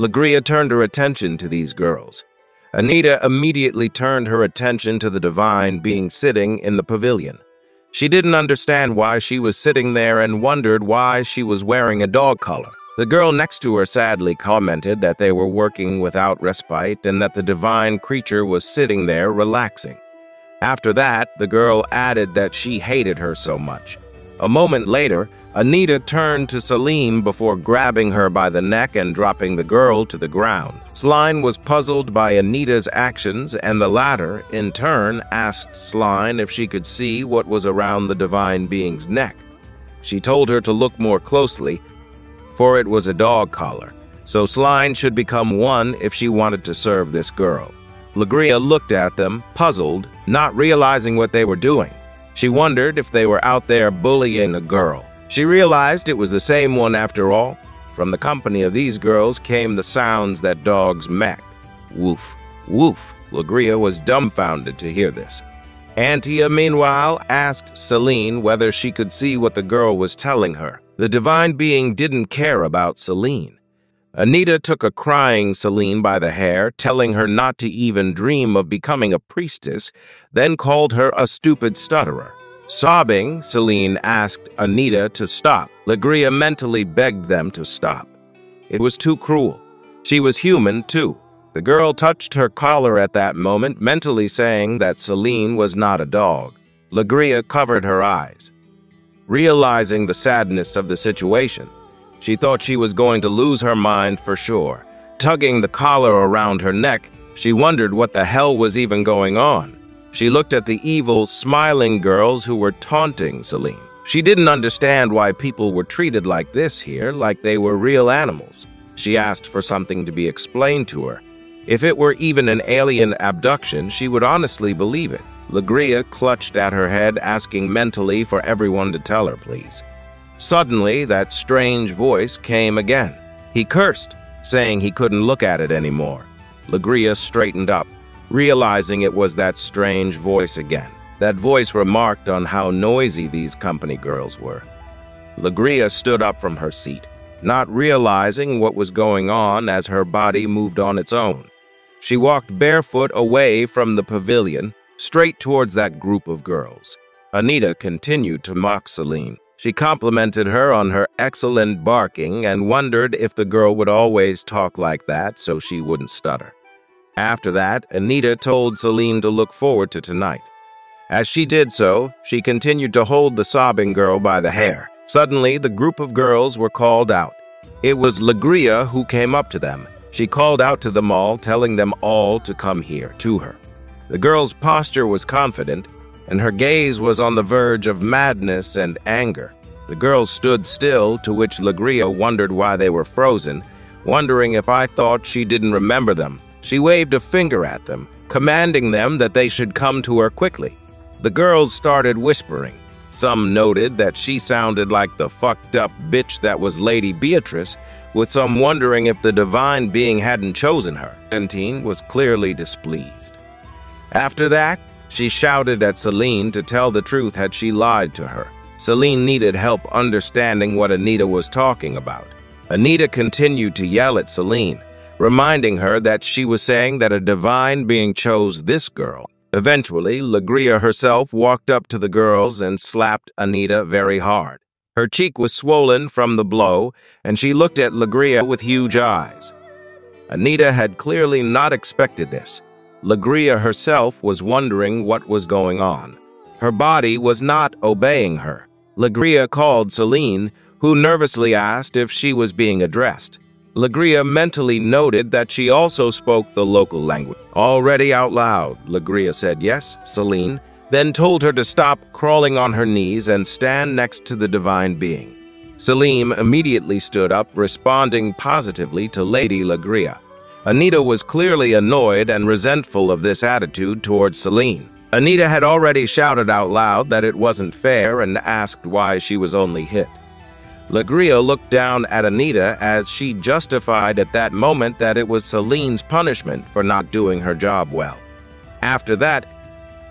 Legria turned her attention to these girls. Anita immediately turned her attention to the divine being sitting in the pavilion. She didn't understand why she was sitting there and wondered why she was wearing a dog collar. The girl next to her sadly commented that they were working without respite and that the divine creature was sitting there relaxing. After that, the girl added that she hated her so much. A moment later, Anita turned to Selim before grabbing her by the neck and dropping the girl to the ground. Slime was puzzled by Anita's actions, and the latter, in turn, asked Slime if she could see what was around the divine being's neck. She told her to look more closely, for it was a dog collar, so Slime should become one if she wanted to serve this girl. Legria looked at them, puzzled, not realizing what they were doing. She wondered if they were out there bullying a girl. She realized it was the same one after all. From the company of these girls came the sounds that dogs make. Woof, woof. Legria was dumbfounded to hear this. Antia, meanwhile, asked Selene whether she could see what the girl was telling her. The divine being didn't care about Selene. Anita took a crying Selene by the hair, telling her not to even dream of becoming a priestess, then called her a stupid stutterer. Sobbing, Selene asked Anita to stop. Legria mentally begged them to stop. It was too cruel. She was human, too. The girl touched her collar at that moment, mentally saying that Selene was not a dog. Legria covered her eyes, realizing the sadness of the situation. She thought she was going to lose her mind for sure. Tugging the collar around her neck, she wondered what the hell was even going on. She looked at the evil, smiling girls who were taunting Selene. She didn't understand why people were treated like this here, like they were real animals. She asked for something to be explained to her. If it were even an alien abduction, she would honestly believe it. Legria clutched at her head, asking mentally for everyone to tell her, please. Suddenly, that strange voice came again. He cursed, saying he couldn't look at it anymore. Legria straightened up, realizing it was that strange voice again. That voice remarked on how noisy these company girls were. Legria stood up from her seat, not realizing what was going on as her body moved on its own. She walked barefoot away from the pavilion, straight towards that group of girls. Anita continued to mock Selene. She complimented her on her excellent barking and wondered if the girl would always talk like that so she wouldn't stutter. After that, Anita told Selene to look forward to tonight. As she did so, she continued to hold the sobbing girl by the hair. Suddenly, the group of girls were called out. It was Legria who came up to them. She called out to them all, telling them all to come here to her. The girl's posture was confident, and her gaze was on the verge of madness and anger. The girls stood still, to which Legria wondered why they were frozen, wondering if I thought she didn't remember them. She waved a finger at them, commanding them that they should come to her quickly. The girls started whispering. Some noted that she sounded like the fucked-up bitch that was Lady Beatrice, with some wondering if the divine being hadn't chosen her. Sentine was clearly displeased. After that, she shouted at Selene to tell the truth had she lied to her. Selene needed help understanding what Anita was talking about. Anita continued to yell at Selene, reminding her that she was saying that a divine being chose this girl. Eventually, Legria herself walked up to the girls and slapped Anita very hard. Her cheek was swollen from the blow, and she looked at Legria with huge eyes. Anita had clearly not expected this. Legria herself was wondering what was going on. Her body was not obeying her. Legria called Selene, who nervously asked if she was being addressed. Legria mentally noted that she also spoke the local language. Already out loud, Legria said yes, Selene, then told her to stop crawling on her knees and stand next to the divine being. Selene immediately stood up, responding positively to Lady Legria. Anita was clearly annoyed and resentful of this attitude towards Selene. Anita had already shouted out loud that it wasn't fair and asked why she was only hit. Legria looked down at Anita as she justified at that moment that it was Selene's punishment for not doing her job well. After that,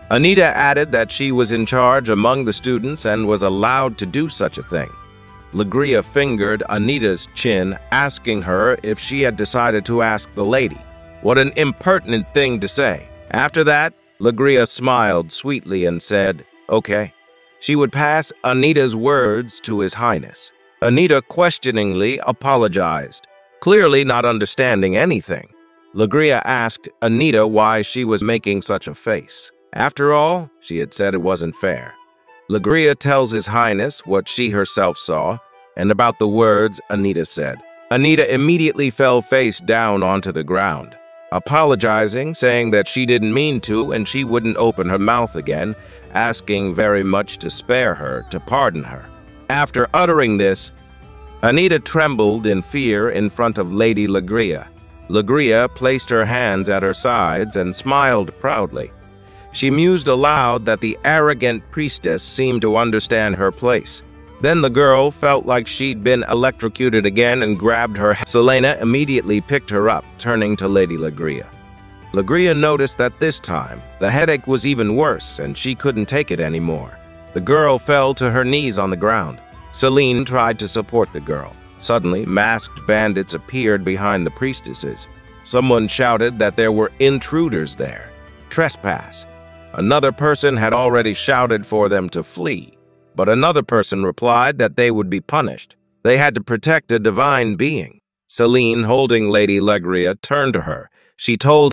Anita added that she was in charge among the students and was allowed to do such a thing. Legria fingered Anita's chin, asking her if she had decided to ask the lady. What an impertinent thing to say. After that, Legria smiled sweetly and said, "Okay." She would pass Anita's words to His Highness. Anita questioningly apologized, clearly not understanding anything. Legria asked Anita why she was making such a face. After all, she had said it wasn't fair. Legria tells His Highness what she herself saw and about the words Anita said. Anita immediately fell face down onto the ground, apologizing, saying that she didn't mean to and she wouldn't open her mouth again, asking very much to spare her, to pardon her. After uttering this, Anita trembled in fear in front of Lady Legria. Legria placed her hands at her sides and smiled proudly. She mused aloud that the arrogant priestess seemed to understand her place. Then the girl felt like she'd been electrocuted again and grabbed her hand. Selena immediately picked her up, turning to Lady Legria. Legria noticed that this time, the headache was even worse and she couldn't take it anymore. The girl fell to her knees on the ground. Selene tried to support the girl. Suddenly, masked bandits appeared behind the priestesses. Someone shouted that there were intruders there. Trespass. Another person had already shouted for them to flee. But another person replied that they would be punished. They had to protect a divine being. Selene, holding Lady Legria, turned to her. She told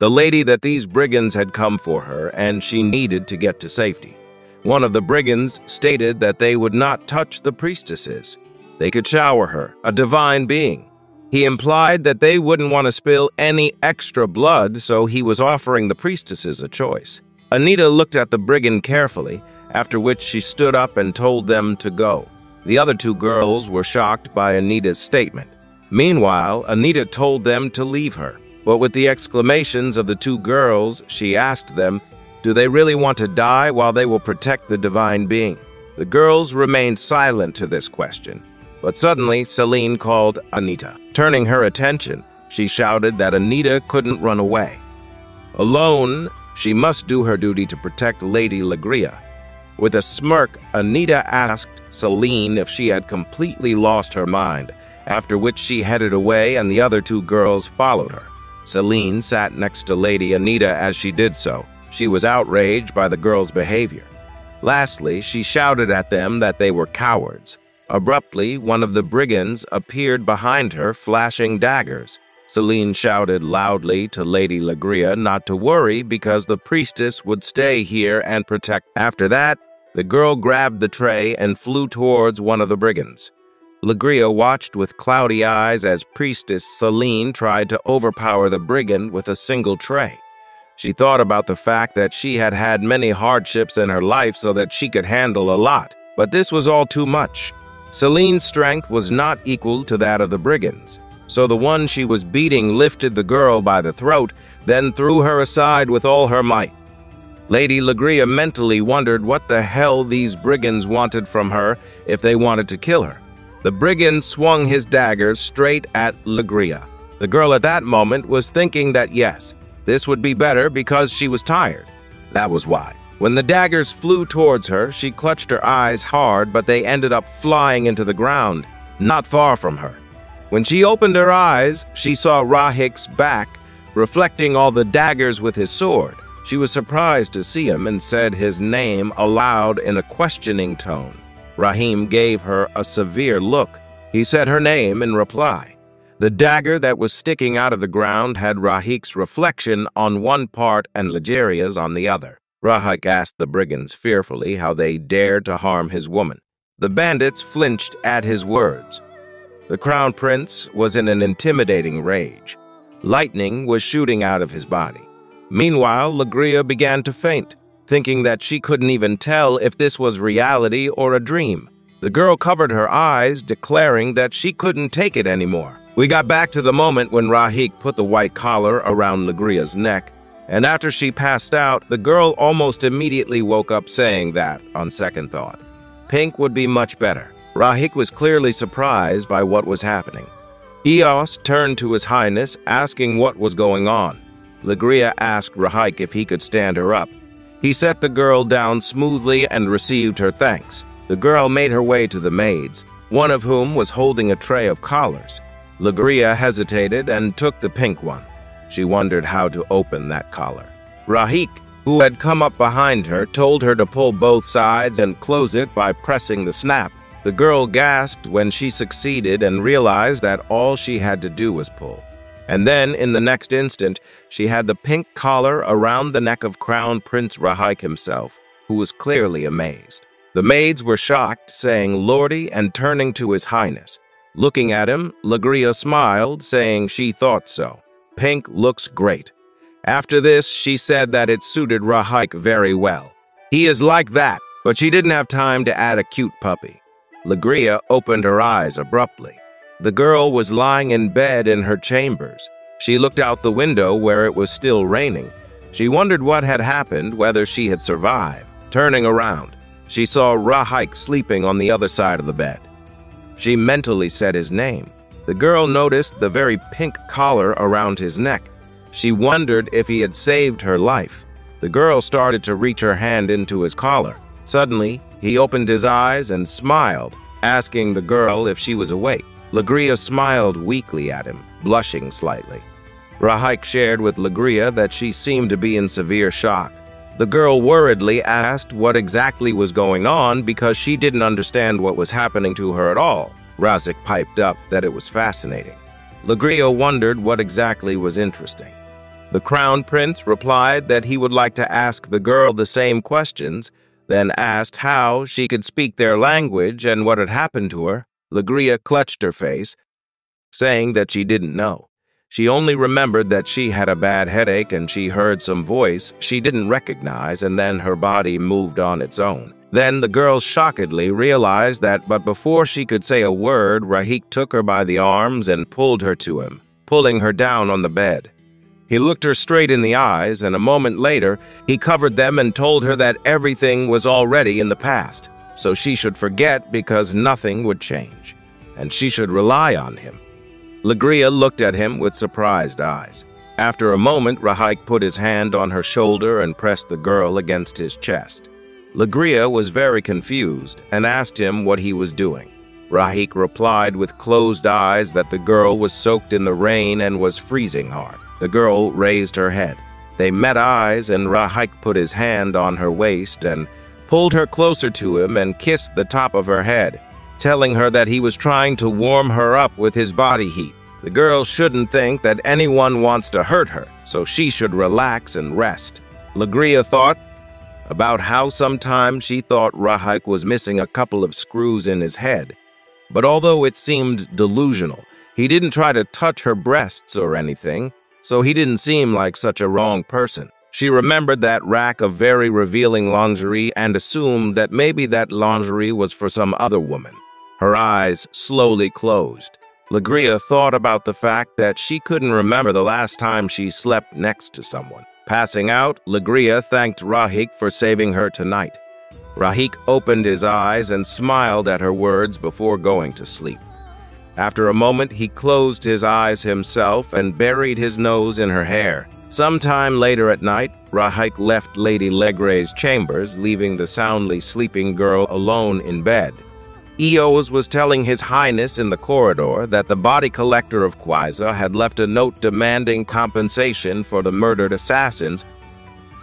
the lady that these brigands had come for her and she needed to get to safety. One of the brigands stated that they would not touch the priestesses. they could shower her, a divine being. He implied that they wouldn't want to spill any extra blood, so he was offering the priestesses a choice. Anita looked at the brigand carefully, after which she stood up and told them to go. The other two girls were shocked by Anita's statement. Meanwhile, Anita told them to leave her, but with the exclamations of the two girls, she asked them, do they really want to die while they will protect the divine being? The girls remained silent to this question, but suddenly Celine called Anita. Turning her attention, she shouted that Anita couldn't run away. Alone, she must do her duty to protect Lady Legria. With a smirk, Anita asked Celine if she had completely lost her mind, after which she headed away and the other two girls followed her. Celine sat next to Lady Anita as she did so. She was outraged by the girls' behavior. Lastly, she shouted at them that they were cowards. Abruptly, one of the brigands appeared behind her, flashing daggers. Celine shouted loudly to Lady Legria not to worry because the priestess would stay here and protect. After that, the girl grabbed the tray and flew towards one of the brigands. Legria watched with cloudy eyes as priestess Celine tried to overpower the brigand with a single tray. She thought about the fact that she had had many hardships in her life so that she could handle a lot, but this was all too much. Celine's strength was not equal to that of the brigands, so the one she was beating lifted the girl by the throat, then threw her aside with all her might. Lady Legria mentally wondered what the hell these brigands wanted from her if they wanted to kill her. The brigand swung his dagger straight at Legria. The girl at that moment was thinking that yes, this would be better because she was tired. That was why. When the daggers flew towards her, she clutched her eyes hard, but they ended up flying into the ground, not far from her. When she opened her eyes, she saw Rahik's back, reflecting all the daggers with his sword. She was surprised to see him and said his name aloud in a questioning tone. Rahim gave her a severe look. He said her name in reply. The dagger that was sticking out of the ground had Rahik's reflection on one part and Legeria's on the other. Rahik asked the brigands fearfully how they dared to harm his woman. The bandits flinched at his words. The crown prince was in an intimidating rage. Lightning was shooting out of his body. Meanwhile, Legria began to faint, thinking that she couldn't even tell if this was reality or a dream. The girl covered her eyes, declaring that she couldn't take it anymore. We got back to the moment when Rahik put the white collar around Legria's neck, and after she passed out, the girl almost immediately woke up saying that, on second thought, pink would be much better. Rahik was clearly surprised by what was happening. Eos turned to His Highness, asking what was going on. Legria asked Rahik if he could stand her up. He set the girl down smoothly and received her thanks. The girl made her way to the maids, one of whom was holding a tray of collars. Legria hesitated and took the pink one. She wondered how to open that collar. Rahik, who had come up behind her, told her to pull both sides and close it by pressing the snap. The girl gasped when she succeeded and realized that all she had to do was pull. And then, in the next instant, she had the pink collar around the neck of Crown Prince Rahik himself, who was clearly amazed. The maids were shocked, saying Lordy and turning to His Highness. Looking at him, Legria smiled, saying she thought so. Pink looks great. After this, she said that it suited Rahik very well. He is like that, but she didn't have time to add a cute puppy. Legria opened her eyes abruptly. The girl was lying in bed in her chambers. She looked out the window where it was still raining. She wondered what had happened, whether she had survived. Turning around, she saw Rahik sleeping on the other side of the bed. She mentally said his name. The girl noticed the very pink collar around his neck. She wondered if he had saved her life. The girl started to reach her hand into his collar. Suddenly, he opened his eyes and smiled, asking the girl if she was awake. Legria smiled weakly at him, blushing slightly. Rahik shared with Legria that she seemed to be in severe shock. The girl worriedly asked what exactly was going on because she didn't understand what was happening to her at all. Rahik piped up that it was fascinating. Legria wondered what exactly was interesting. The crown prince replied that he would like to ask the girl the same questions, then asked how she could speak their language and what had happened to her. Legria clutched her face, saying that she didn't know. She only remembered that she had a bad headache and she heard some voice she didn't recognize, and then her body moved on its own. Then the girl shockedly realized that, but before she could say a word, Rahik took her by the arms and pulled her to him, pulling her down on the bed. He looked her straight in the eyes, and a moment later, he covered them and told her that everything was already in the past, so she should forget because nothing would change, and she should rely on him. Legria looked at him with surprised eyes. After a moment, Rahik put his hand on her shoulder and pressed the girl against his chest. Legria was very confused and asked him what he was doing. Rahik replied with closed eyes that the girl was soaked in the rain and was freezing hard. The girl raised her head. They met eyes, and Rahik put his hand on her waist and pulled her closer to him and kissed the top of her head, telling her that he was trying to warm her up with his body heat. The girl shouldn't think that anyone wants to hurt her, so she should relax and rest. Legria thought about how sometimes she thought Rahik was missing a couple of screws in his head, but although it seemed delusional, he didn't try to touch her breasts or anything, so he didn't seem like such a wrong person. She remembered that rack of very revealing lingerie and assumed that maybe that lingerie was for some other woman. Her eyes slowly closed. Legria thought about the fact that she couldn't remember the last time she slept next to someone. Passing out, Legria thanked Rahik for saving her tonight. Rahik opened his eyes and smiled at her words before going to sleep. After a moment, he closed his eyes himself and buried his nose in her hair. Sometime later at night, Rahik left Lady Legria's chambers, leaving the soundly sleeping girl alone in bed. Eos was telling His Highness in the corridor that the body collector of Kwaiza had left a note demanding compensation for the murdered assassins,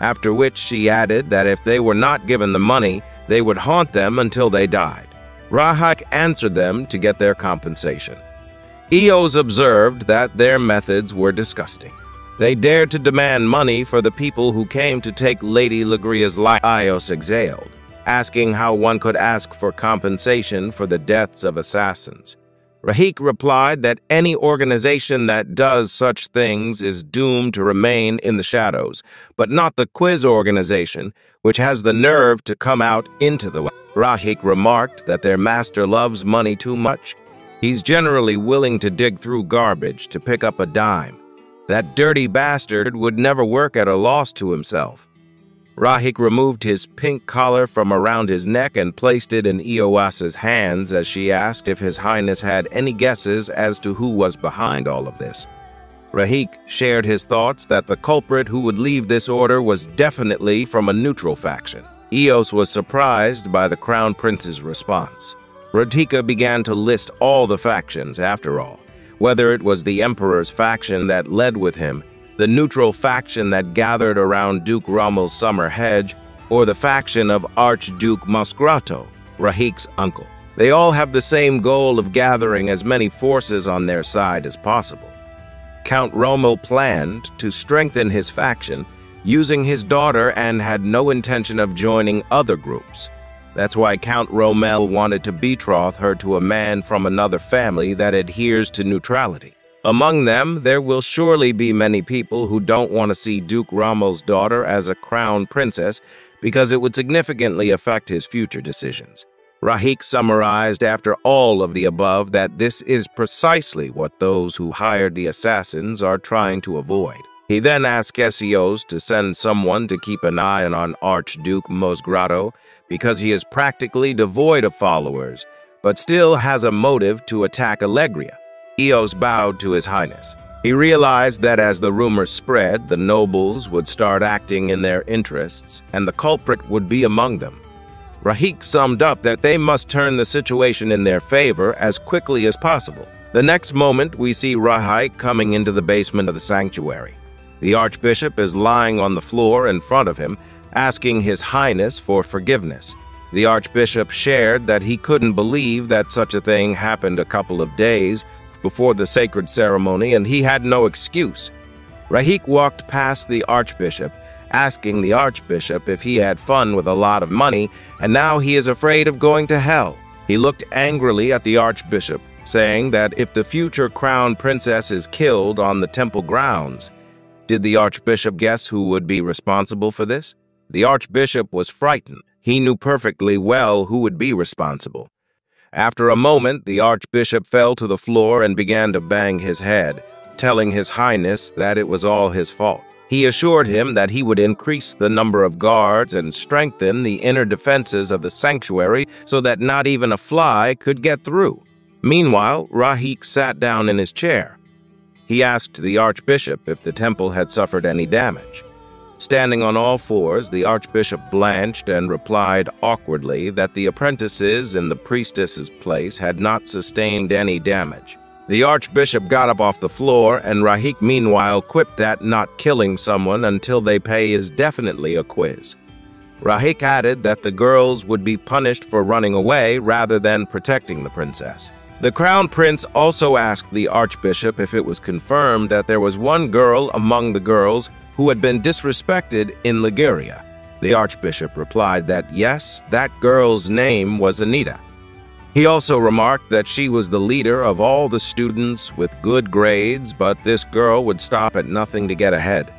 after which she added that if they were not given the money, they would haunt them until they died. Rahik answered them to get their compensation. Eos observed that their methods were disgusting. They dared to demand money for the people who came to take Lady Legria's life. Eos exhaled, asking how one could ask for compensation for the deaths of assassins. Rahik replied that any organization that does such things is doomed to remain in the shadows, but not the quiz organization, which has the nerve to come out into the way. Rahik remarked that their master loves money too much. He's generally willing to dig through garbage to pick up a dime. That dirty bastard would never work at a loss to himself. Rahik removed his pink collar from around his neck and placed it in Eowas's hands as she asked if His Highness had any guesses as to who was behind all of this. Rahik shared his thoughts that the culprit who would leave this order was definitely from a neutral faction. Eos was surprised by the Crown Prince's response. Radhika began to list all the factions after all, whether it was the Emperor's faction that led with him, the neutral faction that gathered around Duke Rommel's Summer Hedge, or the faction of Archduke Musgrato, Rahik's uncle. They all have the same goal of gathering as many forces on their side as possible. Count Rommel planned to strengthen his faction using his daughter and had no intention of joining other groups. That's why Count Rommel wanted to betroth her to a man from another family that adheres to neutrality. Among them, there will surely be many people who don't want to see Duke Rommel's daughter as a crown princess because it would significantly affect his future decisions. Rahik summarized after all of the above that this is precisely what those who hired the assassins are trying to avoid. He then asked Eos to send someone to keep an eye on Archduke Musgrato because he is practically devoid of followers but still has a motive to attack Legria. Eos bowed to His Highness. He realized that as the rumors spread, the nobles would start acting in their interests, and the culprit would be among them. Rahik summed up that they must turn the situation in their favor as quickly as possible. The next moment, we see Rahik coming into the basement of the sanctuary. The Archbishop is lying on the floor in front of him, asking His Highness for forgiveness. The Archbishop shared that he couldn't believe that such a thing happened a couple of days before the sacred ceremony, and he had no excuse. Rahik walked past the Archbishop, asking the Archbishop if he had fun with a lot of money, and now he is afraid of going to hell. He looked angrily at the archbishop, saying that if the future crown princess is killed on the temple grounds, did the archbishop guess who would be responsible for this? The archbishop was frightened. He knew perfectly well who would be responsible. After a moment, the archbishop fell to the floor and began to bang his head, telling His Highness that it was all his fault. He assured him that he would increase the number of guards and strengthen the inner defenses of the sanctuary so that not even a fly could get through. Meanwhile, Rahik sat down in his chair. He asked the archbishop if the temple had suffered any damage. Standing on all fours, the archbishop blanched and replied awkwardly that the apprentices in the priestess's place had not sustained any damage. The archbishop got up off the floor, and Rahik meanwhile quipped that not killing someone until they pay is definitely a quiz. Rahik added that the girls would be punished for running away rather than protecting the princess. The crown prince also asked the archbishop if it was confirmed that there was one girl among the girls who had been disrespected in Legria. The archbishop replied that yes, that girl's name was Anita. He also remarked that she was the leader of all the students with good grades, but this girl would stop at nothing to get ahead.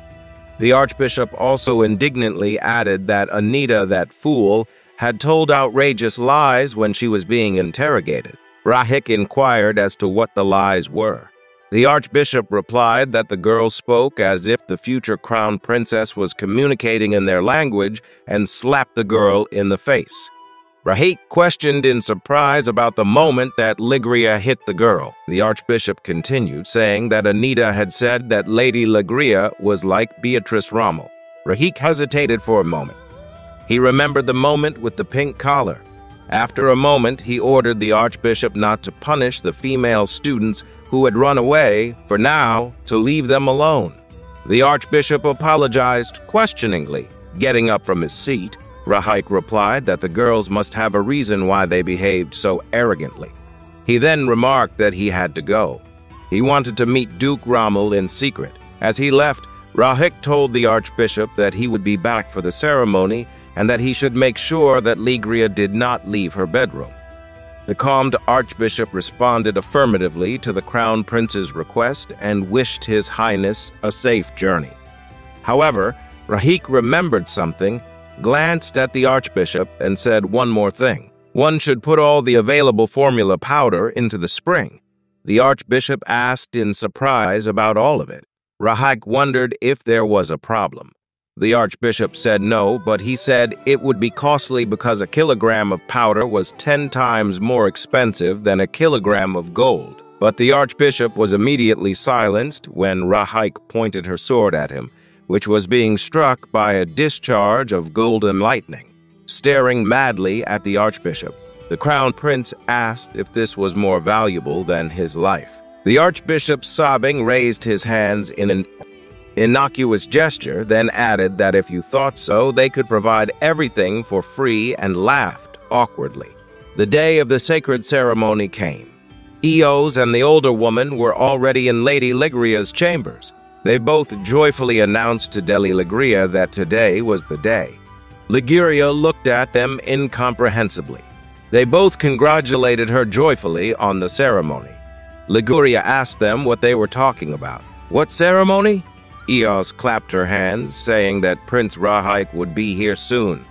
The archbishop also indignantly added that Anita, that fool, had told outrageous lies when she was being interrogated. Rahik inquired as to what the lies were. The archbishop replied that the girl spoke as if the future crown princess was communicating in their language and slapped the girl in the face. Rahik questioned in surprise about the moment that Legria hit the girl. The archbishop continued, saying that Anita had said that Lady Legria was like Beatrice Rommel. Rahik hesitated for a moment. He remembered the moment with the pink collar. After a moment, he ordered the archbishop not to punish the female students who had run away, for now, to leave them alone. The archbishop apologized questioningly. Getting up from his seat, Rahik replied that the girls must have a reason why they behaved so arrogantly. He then remarked that he had to go. He wanted to meet Duke Rommel in secret. As he left, Rahik told the archbishop that he would be back for the ceremony and that he should make sure that Legria did not leave her bedroom. The calmed archbishop responded affirmatively to the crown prince's request and wished His Highness a safe journey. However, Rahik remembered something, glanced at the archbishop, and said one more thing. One should put all the available formula powder into the spring. The archbishop asked in surprise about all of it. Rahik wondered if there was a problem. The archbishop said no, but he said it would be costly because a kilogram of powder was 10 times more expensive than a kilogram of gold. But the archbishop was immediately silenced when Rahik pointed her sword at him, which was being struck by a discharge of golden lightning. Staring madly at the archbishop, the crown prince asked if this was more valuable than his life. The archbishop, sobbing, raised his hands in an innocuous gesture, then added that if you thought so, they could provide everything for free, and laughed awkwardly. The day of the sacred ceremony came. Eos and the older woman were already in Lady Legria's chambers. They both joyfully announced to Deli Legria that today was the day. Legria looked at them incomprehensibly. They both congratulated her joyfully on the ceremony. Legria asked them what they were talking about. What ceremony? Eos clapped her hands, saying that Prince Rahik would be here soon.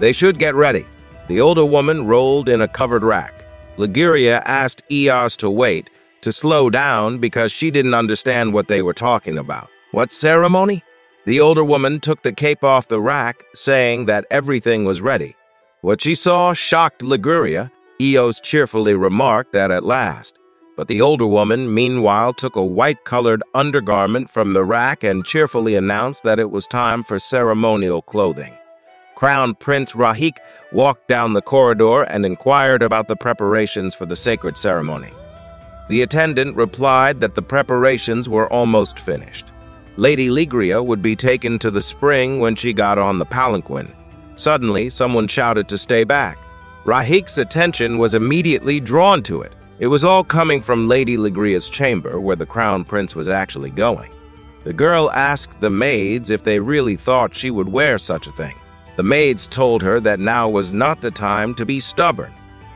They should get ready. The older woman rolled in a covered rack. Legria asked Eos to wait, to slow down, because she didn't understand what they were talking about. What ceremony? The older woman took the cape off the rack, saying that everything was ready. What she saw shocked Legria. Eos cheerfully remarked that at last. But the older woman, meanwhile, took a white-colored undergarment from the rack and cheerfully announced that it was time for ceremonial clothing. Crown Prince Rahik walked down the corridor and inquired about the preparations for the sacred ceremony. The attendant replied that the preparations were almost finished. Lady Legria would be taken to the spring when she got on the palanquin. Suddenly, someone shouted to stay back. Rahik's attention was immediately drawn to it. It was all coming from Lady Legria's chamber, where the crown prince was actually going. The girl asked the maids if they really thought she would wear such a thing. The maids told her that now was not the time to be stubborn.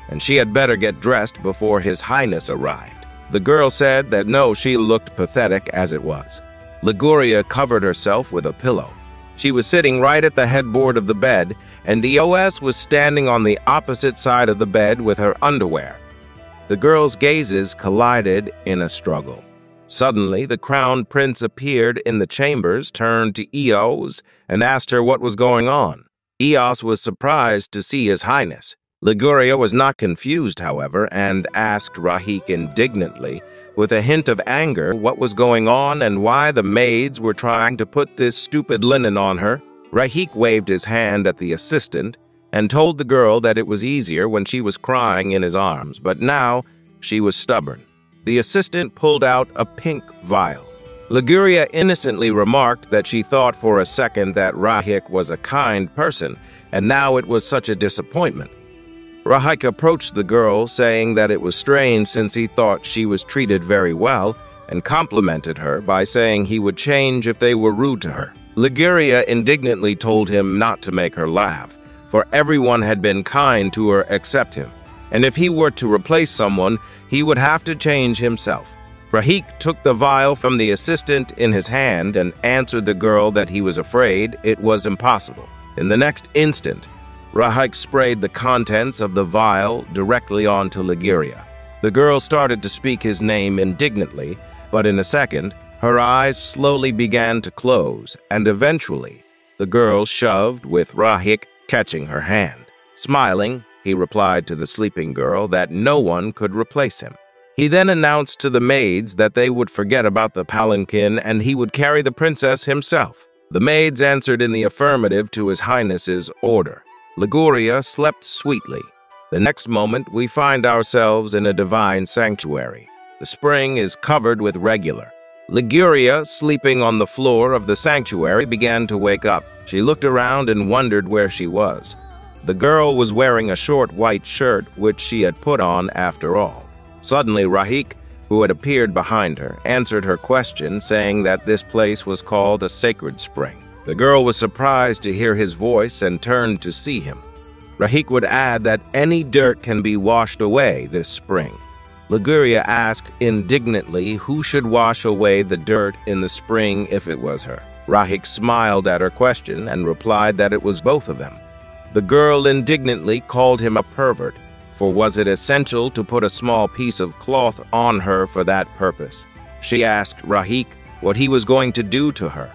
and she had better get dressed before His Highness arrived. The girl said that no, she looked pathetic as it was. Liguria covered herself with a pillow. She was sitting right at the headboard of the bed, and DOS was standing on the opposite side of the bed with her underwear. The girl's gazes collided in a struggle. Suddenly, the crown prince appeared in the chambers, turned to Eos, and asked her what was going on. Eos was surprised to see His Highness. Liguria was not confused, however, and asked Rahik indignantly, with a hint of anger, what was going on and why the maids were trying to put this stupid linen on her. Rahik waved his hand at the assistant and told the girl that it was easier when she was crying in his arms, but now she was stubborn. The assistant pulled out a pink vial. Liguria innocently remarked that she thought for a second that Rahik was a kind person, and now it was such a disappointment. Rahik approached the girl, saying that it was strange since he thought she was treated very well, and complimented her by saying he would change if they were rude to her. Liguria indignantly told him not to make her laugh, for everyone had been kind to her except him, and if he were to replace someone, he would have to change himself. Rahik took the vial from the assistant in his hand and answered the girl that he was afraid it was impossible. In the next instant, Rahik sprayed the contents of the vial directly onto Liguria. The girl started to speak his name indignantly, but in a second, her eyes slowly began to close, and eventually, the girl shoved with Rahik catching her hand. Smiling, he replied to the sleeping girl that no one could replace him. He then announced to the maids that they would forget about the palanquin and he would carry the princess himself. The maids answered in the affirmative to His Highness's order. Liguria slept sweetly. The next moment, we find ourselves in a divine sanctuary. The spring is covered with regular. Liguria, sleeping on the floor of the sanctuary, began to wake up. She looked around and wondered where she was. The girl was wearing a short white shirt, which she had put on after all. Suddenly, Rahik, who had appeared behind her, answered her question, saying that this place was called a sacred spring. The girl was surprised to hear his voice and turned to see him. Rahik would add that any dirt can be washed away this spring. Liguria asked indignantly who should wash away the dirt in the spring if it was her. Rahik smiled at her question and replied that it was both of them. The girl indignantly called him a pervert, for was it essential to put a small piece of cloth on her for that purpose? She asked Rahik what he was going to do to her.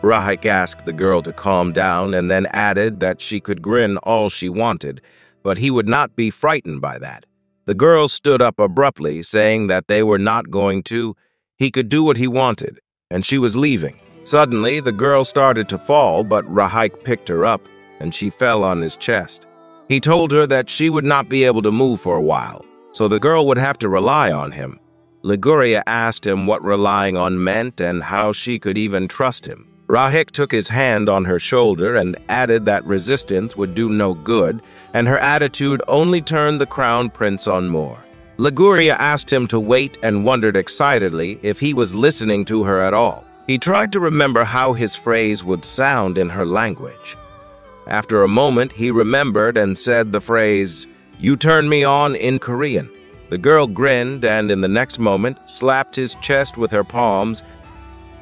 Rahik asked the girl to calm down and then added that she could grin all she wanted, but he would not be frightened by that. The girl stood up abruptly, saying that they were not going to. He could do what he wanted, and she was leaving. Suddenly, the girl started to fall, but Rahik picked her up, and she fell on his chest. He told her that she would not be able to move for a while, so the girl would have to rely on him. Liguria asked him what relying on meant and how she could even trust him. Rahik took his hand on her shoulder and added that resistance would do no good, and her attitude only turned the crown prince on more. Liguria asked him to wait and wondered excitedly if he was listening to her at all. He tried to remember how his phrase would sound in her language. After a moment, he remembered and said the phrase, "You turn me on," in Korean. The girl grinned and in the next moment slapped his chest with her palms,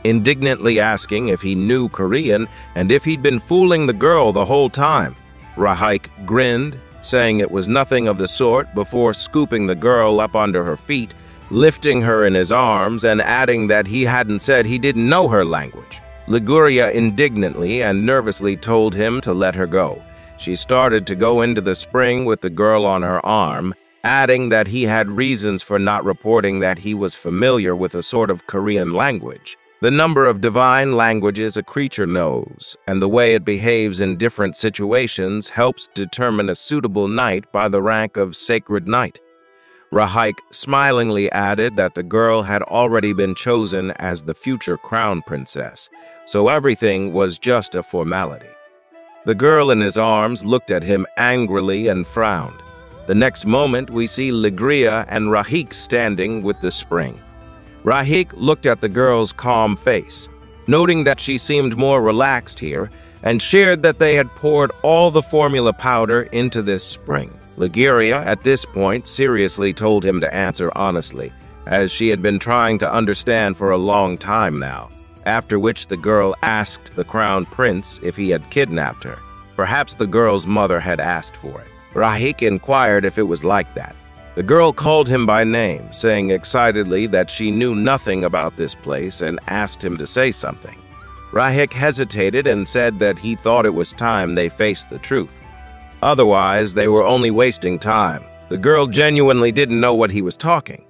indignantly asking if he knew Korean and if he'd been fooling the girl the whole time. Rahik grinned, saying it was nothing of the sort, before scooping the girl up under her feet, lifting her in his arms and adding that he hadn't said he didn't know her language. Liguria indignantly and nervously told him to let her go. She started to go into the spring with the girl on her arm, adding that he had reasons for not reporting that he was familiar with a sort of Korean language. The number of divine languages a creature knows, and the way it behaves in different situations, helps determine a suitable knight by the rank of Sacred Knight. Rahik smilingly added that the girl had already been chosen as the future crown princess, so everything was just a formality. The girl in his arms looked at him angrily and frowned. The next moment, we see Liguria and Rahik standing with the spring. Rahik looked at the girl's calm face, noting that she seemed more relaxed here, and shared that they had poured all the formula powder into this spring. Legria, at this point, seriously told him to answer honestly, as she had been trying to understand for a long time now, after which the girl asked the crown prince if he had kidnapped her. Perhaps the girl's mother had asked for it. Rahik inquired if it was like that. The girl called him by name, saying excitedly that she knew nothing about this place and asked him to say something. Rahik hesitated and said that he thought it was time they faced the truth. Otherwise, they were only wasting time. The girl genuinely didn't know what he was talking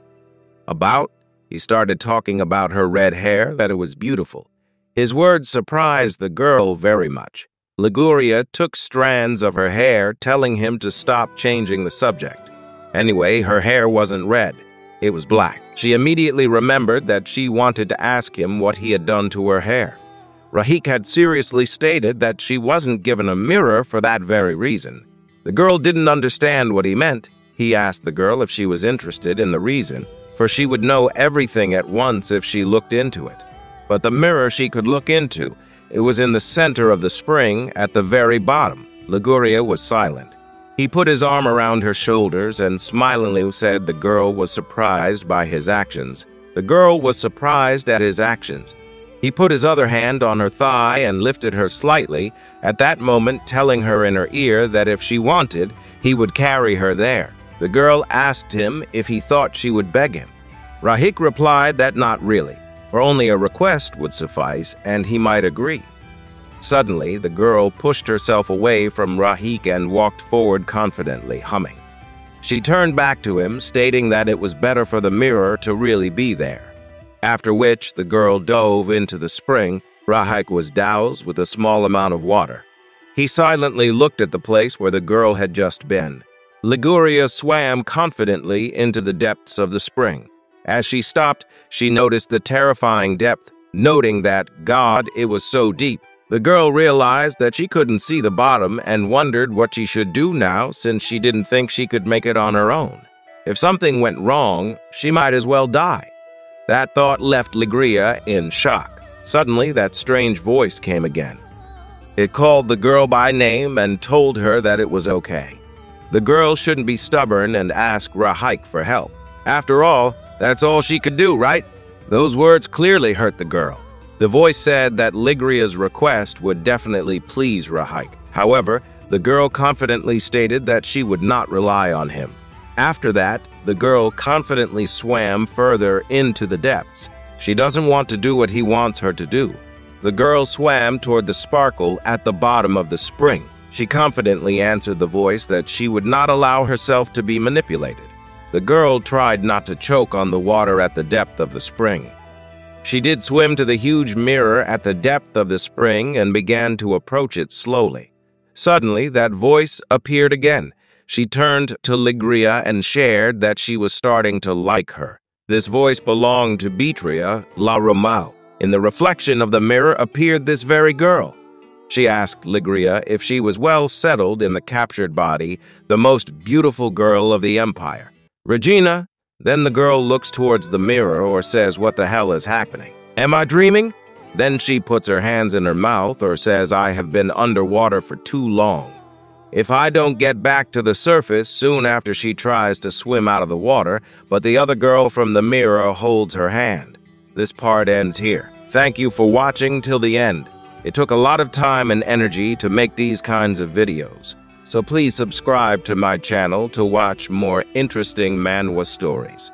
about. He started talking about her red hair, that it was beautiful. His words surprised the girl very much. Liguria took strands of her hair, telling him to stop changing the subject. Anyway, her hair wasn't red. It was black. She immediately remembered that she wanted to ask him what he had done to her hair. Rahik had seriously stated that she wasn't given a mirror for that very reason. The girl didn't understand what he meant. He asked the girl if she was interested in the reason, for she would know everything at once if she looked into it. But the mirror she could look into, it was in the center of the spring at the very bottom. Liguria was silent. He put his arm around her shoulders and smilingly said the girl was surprised by his actions. The girl was surprised at his actions. He put his other hand on her thigh and lifted her slightly, at that moment telling her in her ear that if she wanted, he would carry her there. The girl asked him if he thought she would beg him. Rahik replied that not really, for only a request would suffice and he might agree. Suddenly, the girl pushed herself away from Rahik and walked forward confidently, humming. She turned back to him, stating that it was better for the mirror to really be there. After which, the girl dove into the spring. Rahik was doused with a small amount of water. He silently looked at the place where the girl had just been. Liguria swam confidently into the depths of the spring. As she stopped, she noticed the terrifying depth, noting that, God, it was so deep. The girl realized that she couldn't see the bottom and wondered what she should do now, since she didn't think she could make it on her own. If something went wrong, she might as well die. That thought left Legria in shock. Suddenly, that strange voice came again. It called the girl by name and told her that it was okay. The girl shouldn't be stubborn and ask Rahik for help. After all, that's all she could do, right? Those words clearly hurt the girl. The voice said that Ligria's request would definitely please Rahik. However, the girl confidently stated that she would not rely on him. After that, the girl confidently swam further into the depths. She doesn't want to do what he wants her to do. The girl swam toward the sparkle at the bottom of the spring. She confidently answered the voice that she would not allow herself to be manipulated. The girl tried not to choke on the water at the depth of the spring. She did swim to the huge mirror at the depth of the spring and began to approach it slowly. Suddenly, that voice appeared again. She turned to Legria and shared that she was starting to like her. This voice belonged to Beatrice Rommel. In the reflection of the mirror appeared this very girl. She asked Legria if she was well settled in the captured body, the most beautiful girl of the empire. Regina, then the girl looks towards the mirror or says, what the hell is happening? Am I dreaming? Then she puts her hands in her mouth or says, I have been underwater for too long. If I don't get back to the surface, soon after she tries to swim out of the water, but the other girl from the mirror holds her hand. This part ends here. Thank you for watching till the end. It took a lot of time and energy to make these kinds of videos, so please subscribe to my channel to watch more interesting manhwa stories.